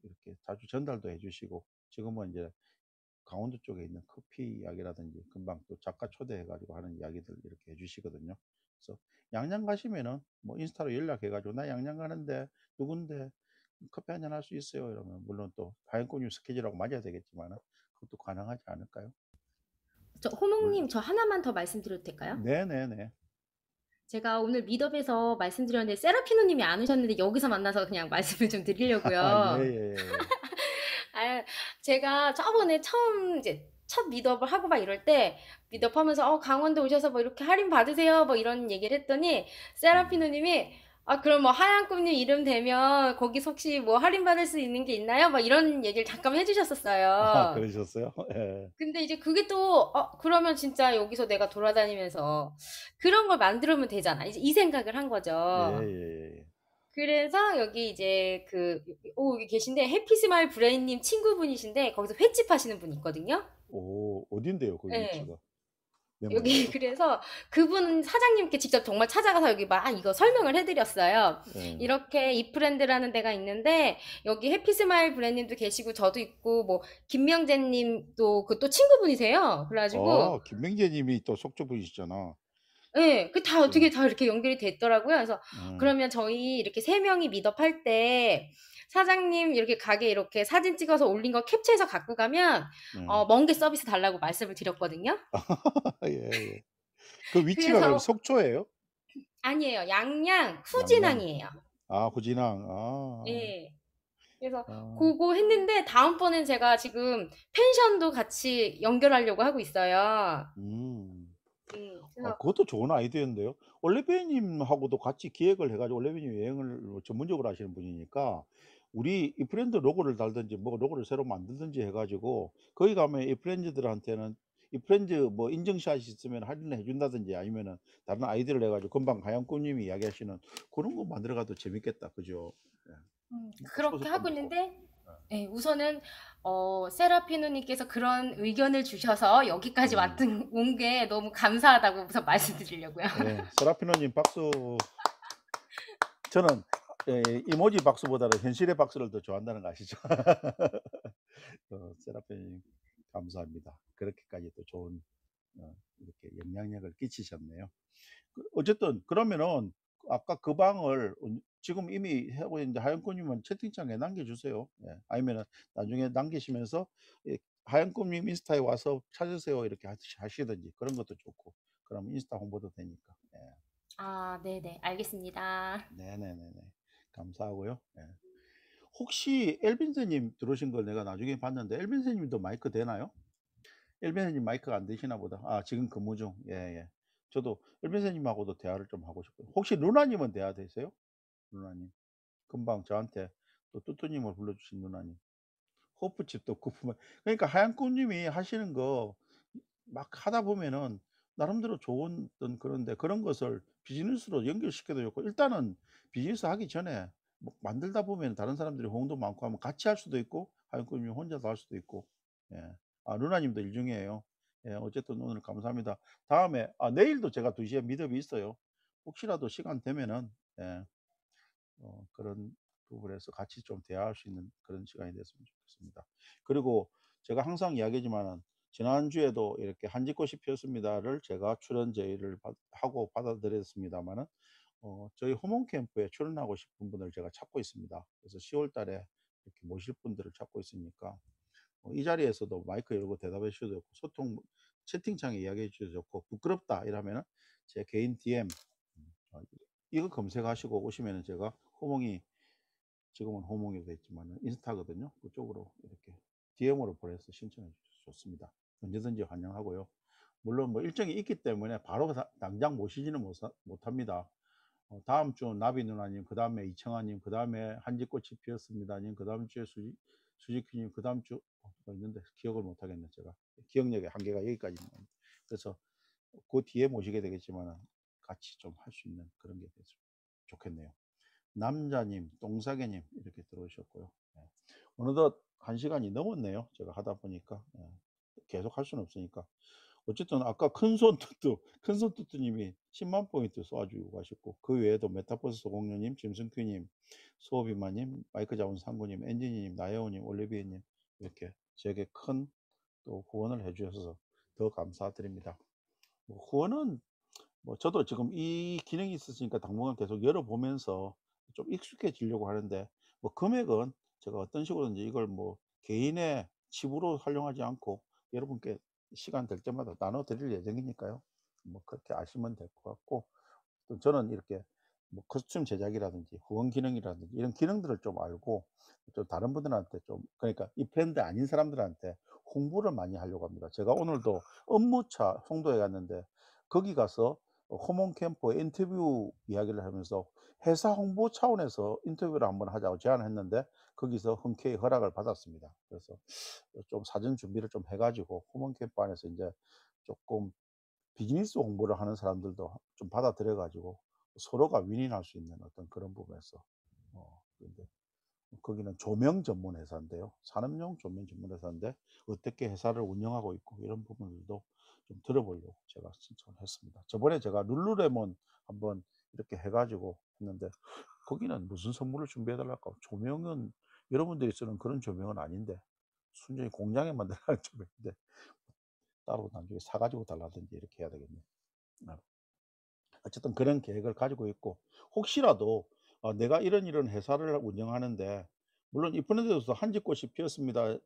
이렇게 자주 전달도 해주시고 지금은 이제 강원도 쪽에 있는 커피 이야기라든지 금방 또 작가 초대해가지고 하는 이야기들 이렇게 해주시거든요. 그래서 양양 가시면은 뭐 인스타로 연락해가지고 나 양양 가는데 누군데 커피 한잔 할 수 있어요 이러면 물론 또 하얀꿈님 스케줄하고 맞아야 되겠지만 그것도 가능하지 않을까요? 저 호몽님 저 하나만 더 말씀드려도 될까요? 네네네. 제가 오늘 미드업에서 말씀드렸는데 세라피노님이 안 오셨는데 여기서 만나서 그냥 말씀을 좀 드리려고요. 아, 제가 저번에 첫 미드업을 하고 막 이럴 때 미드업 하면서 강원도 오셔서 뭐 이렇게 할인 받으세요 뭐 이런 얘기를 했더니 세라피노님이 그럼 뭐 하얀 꿈님 이름 되면 거기서 혹시 뭐 할인 받을 수 있는 게 있나요? 막 이런 얘기를 잠깐 해주셨었어요. 그러셨어요? 예. 근데 이제 그게 또 그러면 진짜 여기서 내가 돌아다니면서 그런 걸 만들면 되잖아. 이제 이 생각을 한 거죠. 예. 그래서 여기 이제 여기 계신데 해피스마일 브레인님 친구분이신데 거기서 횟집 하시는 분이 있거든요. 오, 어딘데요? 거기 위치가? 여기 그래서 그분 사장님께 직접 정말 찾아가서 여기 막 이거 설명을 해드렸어요. 이렇게 이프랜드라는 데가 있는데 여기 해피스마일 브랜님도 계시고 저도 있고 뭐 김명재님도 그 또 친구분이세요. 그래가지고 김명재님이 또 속초분이시잖아. 네, 다 어떻게 다 이렇게 연결이 됐더라고요. 그래서 그러면 저희 이렇게 3명이 미드업할 때 사장님 이렇게 가게 이렇게 사진 찍어서 올린 거 캡처해서 갖고 가면 멍게 서비스 달라고 말씀을 드렸거든요. 예. 그 위치가 그럼 속초예요? 아니에요. 양양 후진항이에요. 후진항. 예. 그래서 그거 했는데 다음번엔 제가 지금 펜션도 같이 연결하려고 하고 있어요. 그것도 좋은 아이디어인데요. 올레베이님하고도 같이 기획을 해가지고 올레베이님 여행을 전문적으로 하시는 분이니까 우리 이프랜드 로고를 달든지 뭐 로고를 새로 만들든지 해가지고 거기 가면 이프렌즈들한테는 이프렌즈 뭐 인증샷이 있으면 할인을 해준다든지 아니면은 다른 아이디어를 해가지고 금방 하얀꿈님이 이야기하시는 그런 거 만들어가도 재밌겠다, 그죠? 그렇게 하고 있는데. 네, 우선은 세라피노님께서 그런 의견을 주셔서 여기까지 온 게 너무 감사하다고 우선 말씀드리려고요. 네, 세라피노님 박수. 저는 이모지 박수보다는 현실의 박수를 더 좋아한다는 거 아시죠? 세라피노님 감사합니다. 그렇게까지 또 좋은 이렇게 영향력을 끼치셨네요. 어쨌든 그러면은 아까 그 방을 지금 이미 하고 있는데 하얀꿈님은 채팅창에 남겨주세요. 아니면 나중에 남기시면서 하얀꿈님 인스타에 와서 찾으세요 이렇게 하시든지 그런 것도 좋고 그럼 인스타 홍보도 되니까. 네네 알겠습니다. 네네네네 감사하고요. 혹시 엘빈스님 들어오신 걸 내가 나중에 봤는데 엘빈스님도 마이크 되나요? 엘빈스님 마이크가 안 되시나 보다. 지금 근무 중. 예예. 저도 엘빈스님하고도 대화를 좀 하고 싶어요. 혹시 루나님은 대화 되세요? 누나님 금방 저한테 또 뚜뚜님을 불러주신 누나님 호프집도 구품을 그러니까 하얀꿈님이 하시는 거 막 하다 보면은 나름대로 좋은 그런데 그런 것을 비즈니스로 연결시켜도 좋고 일단은 비즈니스 하기 전에 뭐 만들다 보면 다른 사람들이 호응도 많고 하면 같이 할 수도 있고 하얀꿈님 혼자도 할 수도 있고 누나님도 일중이에요. 어쨌든 오늘 감사합니다. 다음에 내일도 제가 2시에 미드업이 있어요. 혹시라도 시간 되면은 그런 부분에서 같이 좀 대화할 수 있는 그런 시간이 됐으면 좋겠습니다. 그리고 제가 항상 이야기지만 지난주에도 이렇게 한지꽃이 피었습니다를 제가 출연 제의를 하고 받아들였습니다만 저희 호몽캠프에 출연하고 싶은 분을 제가 찾고 있습니다. 그래서 10월 달에 이렇게 모실 분들을 찾고 있으니까 이 자리에서도 마이크 열고 대답해 주셔도 좋고 소통 채팅창에 이야기해 주셔도 좋고 부끄럽다 이러면 제 개인 DM 이거 검색하시고 오시면 제가 호몽이 지금은 호몽이 되어있지만 인스타거든요. 그쪽으로 이렇게 DM으로 보내서 신청해 주셔서 좋습니다. 언제든지 환영하고요. 물론 뭐 일정이 있기 때문에 바로 당장 모시지는 못합니다. 다음 주 나비 누나님, 그 다음에 이청아님, 그 다음에 한지꽃이 피었습니다님, 그 다음 주에 수지키님, 그 다음 주 있는데 기억을 못하겠네. 제가 기억력의 한계가 여기까지입니다. 그래서 그 뒤에 모시게 되겠지만 같이 좀 할 수 있는 그런 게 좋겠네요. 남자님, 똥사개님 이렇게 들어오셨고요. 어느덧 1시간이 넘었네요. 제가 하다 보니까 계속 할 수는 없으니까 어쨌든 아까 큰손뚜뚜님이 10만 포인트 쏘아주고 가셨고 그 외에도 메타버스 소공료님, 짐승큐님, 소비마님, 마이크 자원 상구님, 엔지니님, 나여우님, 올리비에님 이렇게 제게 큰 또 후원을 해주셔서 더 감사드립니다. 뭐 후원은 뭐 저도 지금 이 기능이 있으니까 당분간 계속 열어보면서 좀 익숙해지려고 하는데 뭐 금액은 제가 어떤 식으로든지 이걸 뭐 개인의 집으로 활용하지 않고 여러분께 시간 될 때마다 나눠드릴 예정이니까요. 뭐 그렇게 아시면 될 것 같고 저는 이렇게 뭐 코스튬 제작이라든지 후원 기능이라든지 이런 기능들을 좀 알고 좀 다른 분들한테 좀, 그러니까 이프랜드 아닌 사람들한테 홍보를 많이 하려고 합니다. 제가 오늘도 업무차 송도에 갔는데 거기 가서 호몽캠프 인터뷰 이야기를 하면서 회사 홍보 차원에서 인터뷰를 한번 하자고 제안을 했는데 거기서 흔쾌히 허락을 받았습니다. 그래서 좀 사전 준비를 좀 해가지고 호몽캠프 안에서 이제 조금 비즈니스 홍보를 하는 사람들도 좀 받아들여 가지고 서로가 윈윈할 수 있는 어떤 그런 부분에서, 근데 거기는 조명 전문 회사인데요, 산업용 조명 전문 회사인데 어떻게 회사를 운영하고 있고 이런 부분들도 좀 들어보려고 제가 신청을 했습니다. 저번에 제가 룰루레몬 한번 이렇게 해가지고 했는데 거기는 무슨 선물을 준비해달랄까, 조명은 여러분들이 쓰는 그런 조명은 아닌데 순전히 공장에 만들어낸 조명인데 따로 나중에 사가지고 달라든지 이렇게 해야 되겠네요. 어쨌든 그런 계획을 가지고 있고, 혹시라도 내가 이런 회사를 운영하는데, 물론 이프랜드에서 한지꽃이 피었습니다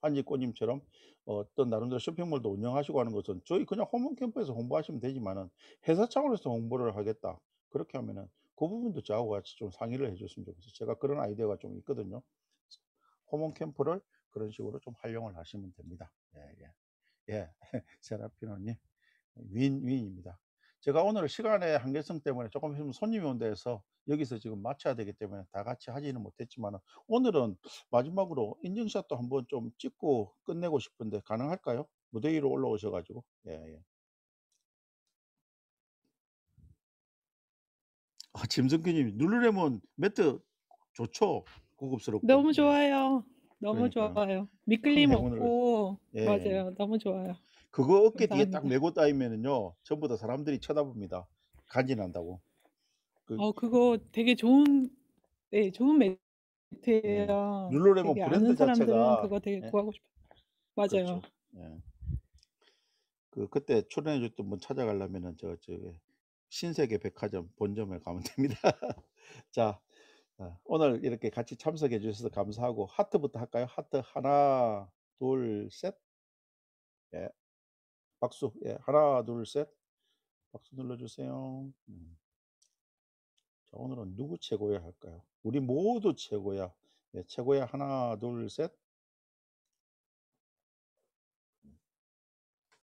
한지꽃님처럼 어떤 나름대로 쇼핑몰도 운영하시고 하는 것은 저희 그냥 호몽캠프에서 홍보하시면 되지만은 회사 차원에서 홍보를 하겠다, 그렇게 하면은 그 부분도 저하고 같이 좀 상의를 해줬으면 좋겠어요. 제가 그런 아이디어가 좀 있거든요. 호몽캠프를 그런 식으로 좀 활용을 하시면 됩니다. 예. 세라피노님, 윈윈입니다. 제가 오늘 시간의 한계성 때문에 조금 있으면 손님이 온다 해서 여기서 지금 마쳐야 되기 때문에 다 같이 하지는 못했지만 오늘은 마지막으로 인증샷도 한번 좀 찍고 끝내고 싶은데 가능할까요? 무대 위로 올라오셔가지고. 짐승균님, 룰루레몬 매트 좋죠? 고급스럽고. 너무 좋아요. 너무 좋아요. 미끌림 없고. 맞아요. 너무 좋아요. 그거 어깨 뒤에 딱 메고 다니면은요, 전부 다 사람들이 쳐다봅니다. 간지난다고. 그거 되게 좋은 매트예요. 룰루레몬 브랜드 자체가 그거 되게 구하고 싶어요. 맞아요. 그렇죠. 그때 출연해줬던 분 찾아가려면은 저기 신세계 백화점 본점에 가면 됩니다. 자, 오늘 이렇게 같이 참석해 주셔서 감사하고 하트부터 할까요? 하트 하나, 둘, 셋. 박수. 하나, 둘, 셋. 박수 눌러주세요. 자, 오늘은 누구 최고야 할까요? 우리 모두 최고야. 최고야. 하나, 둘, 셋.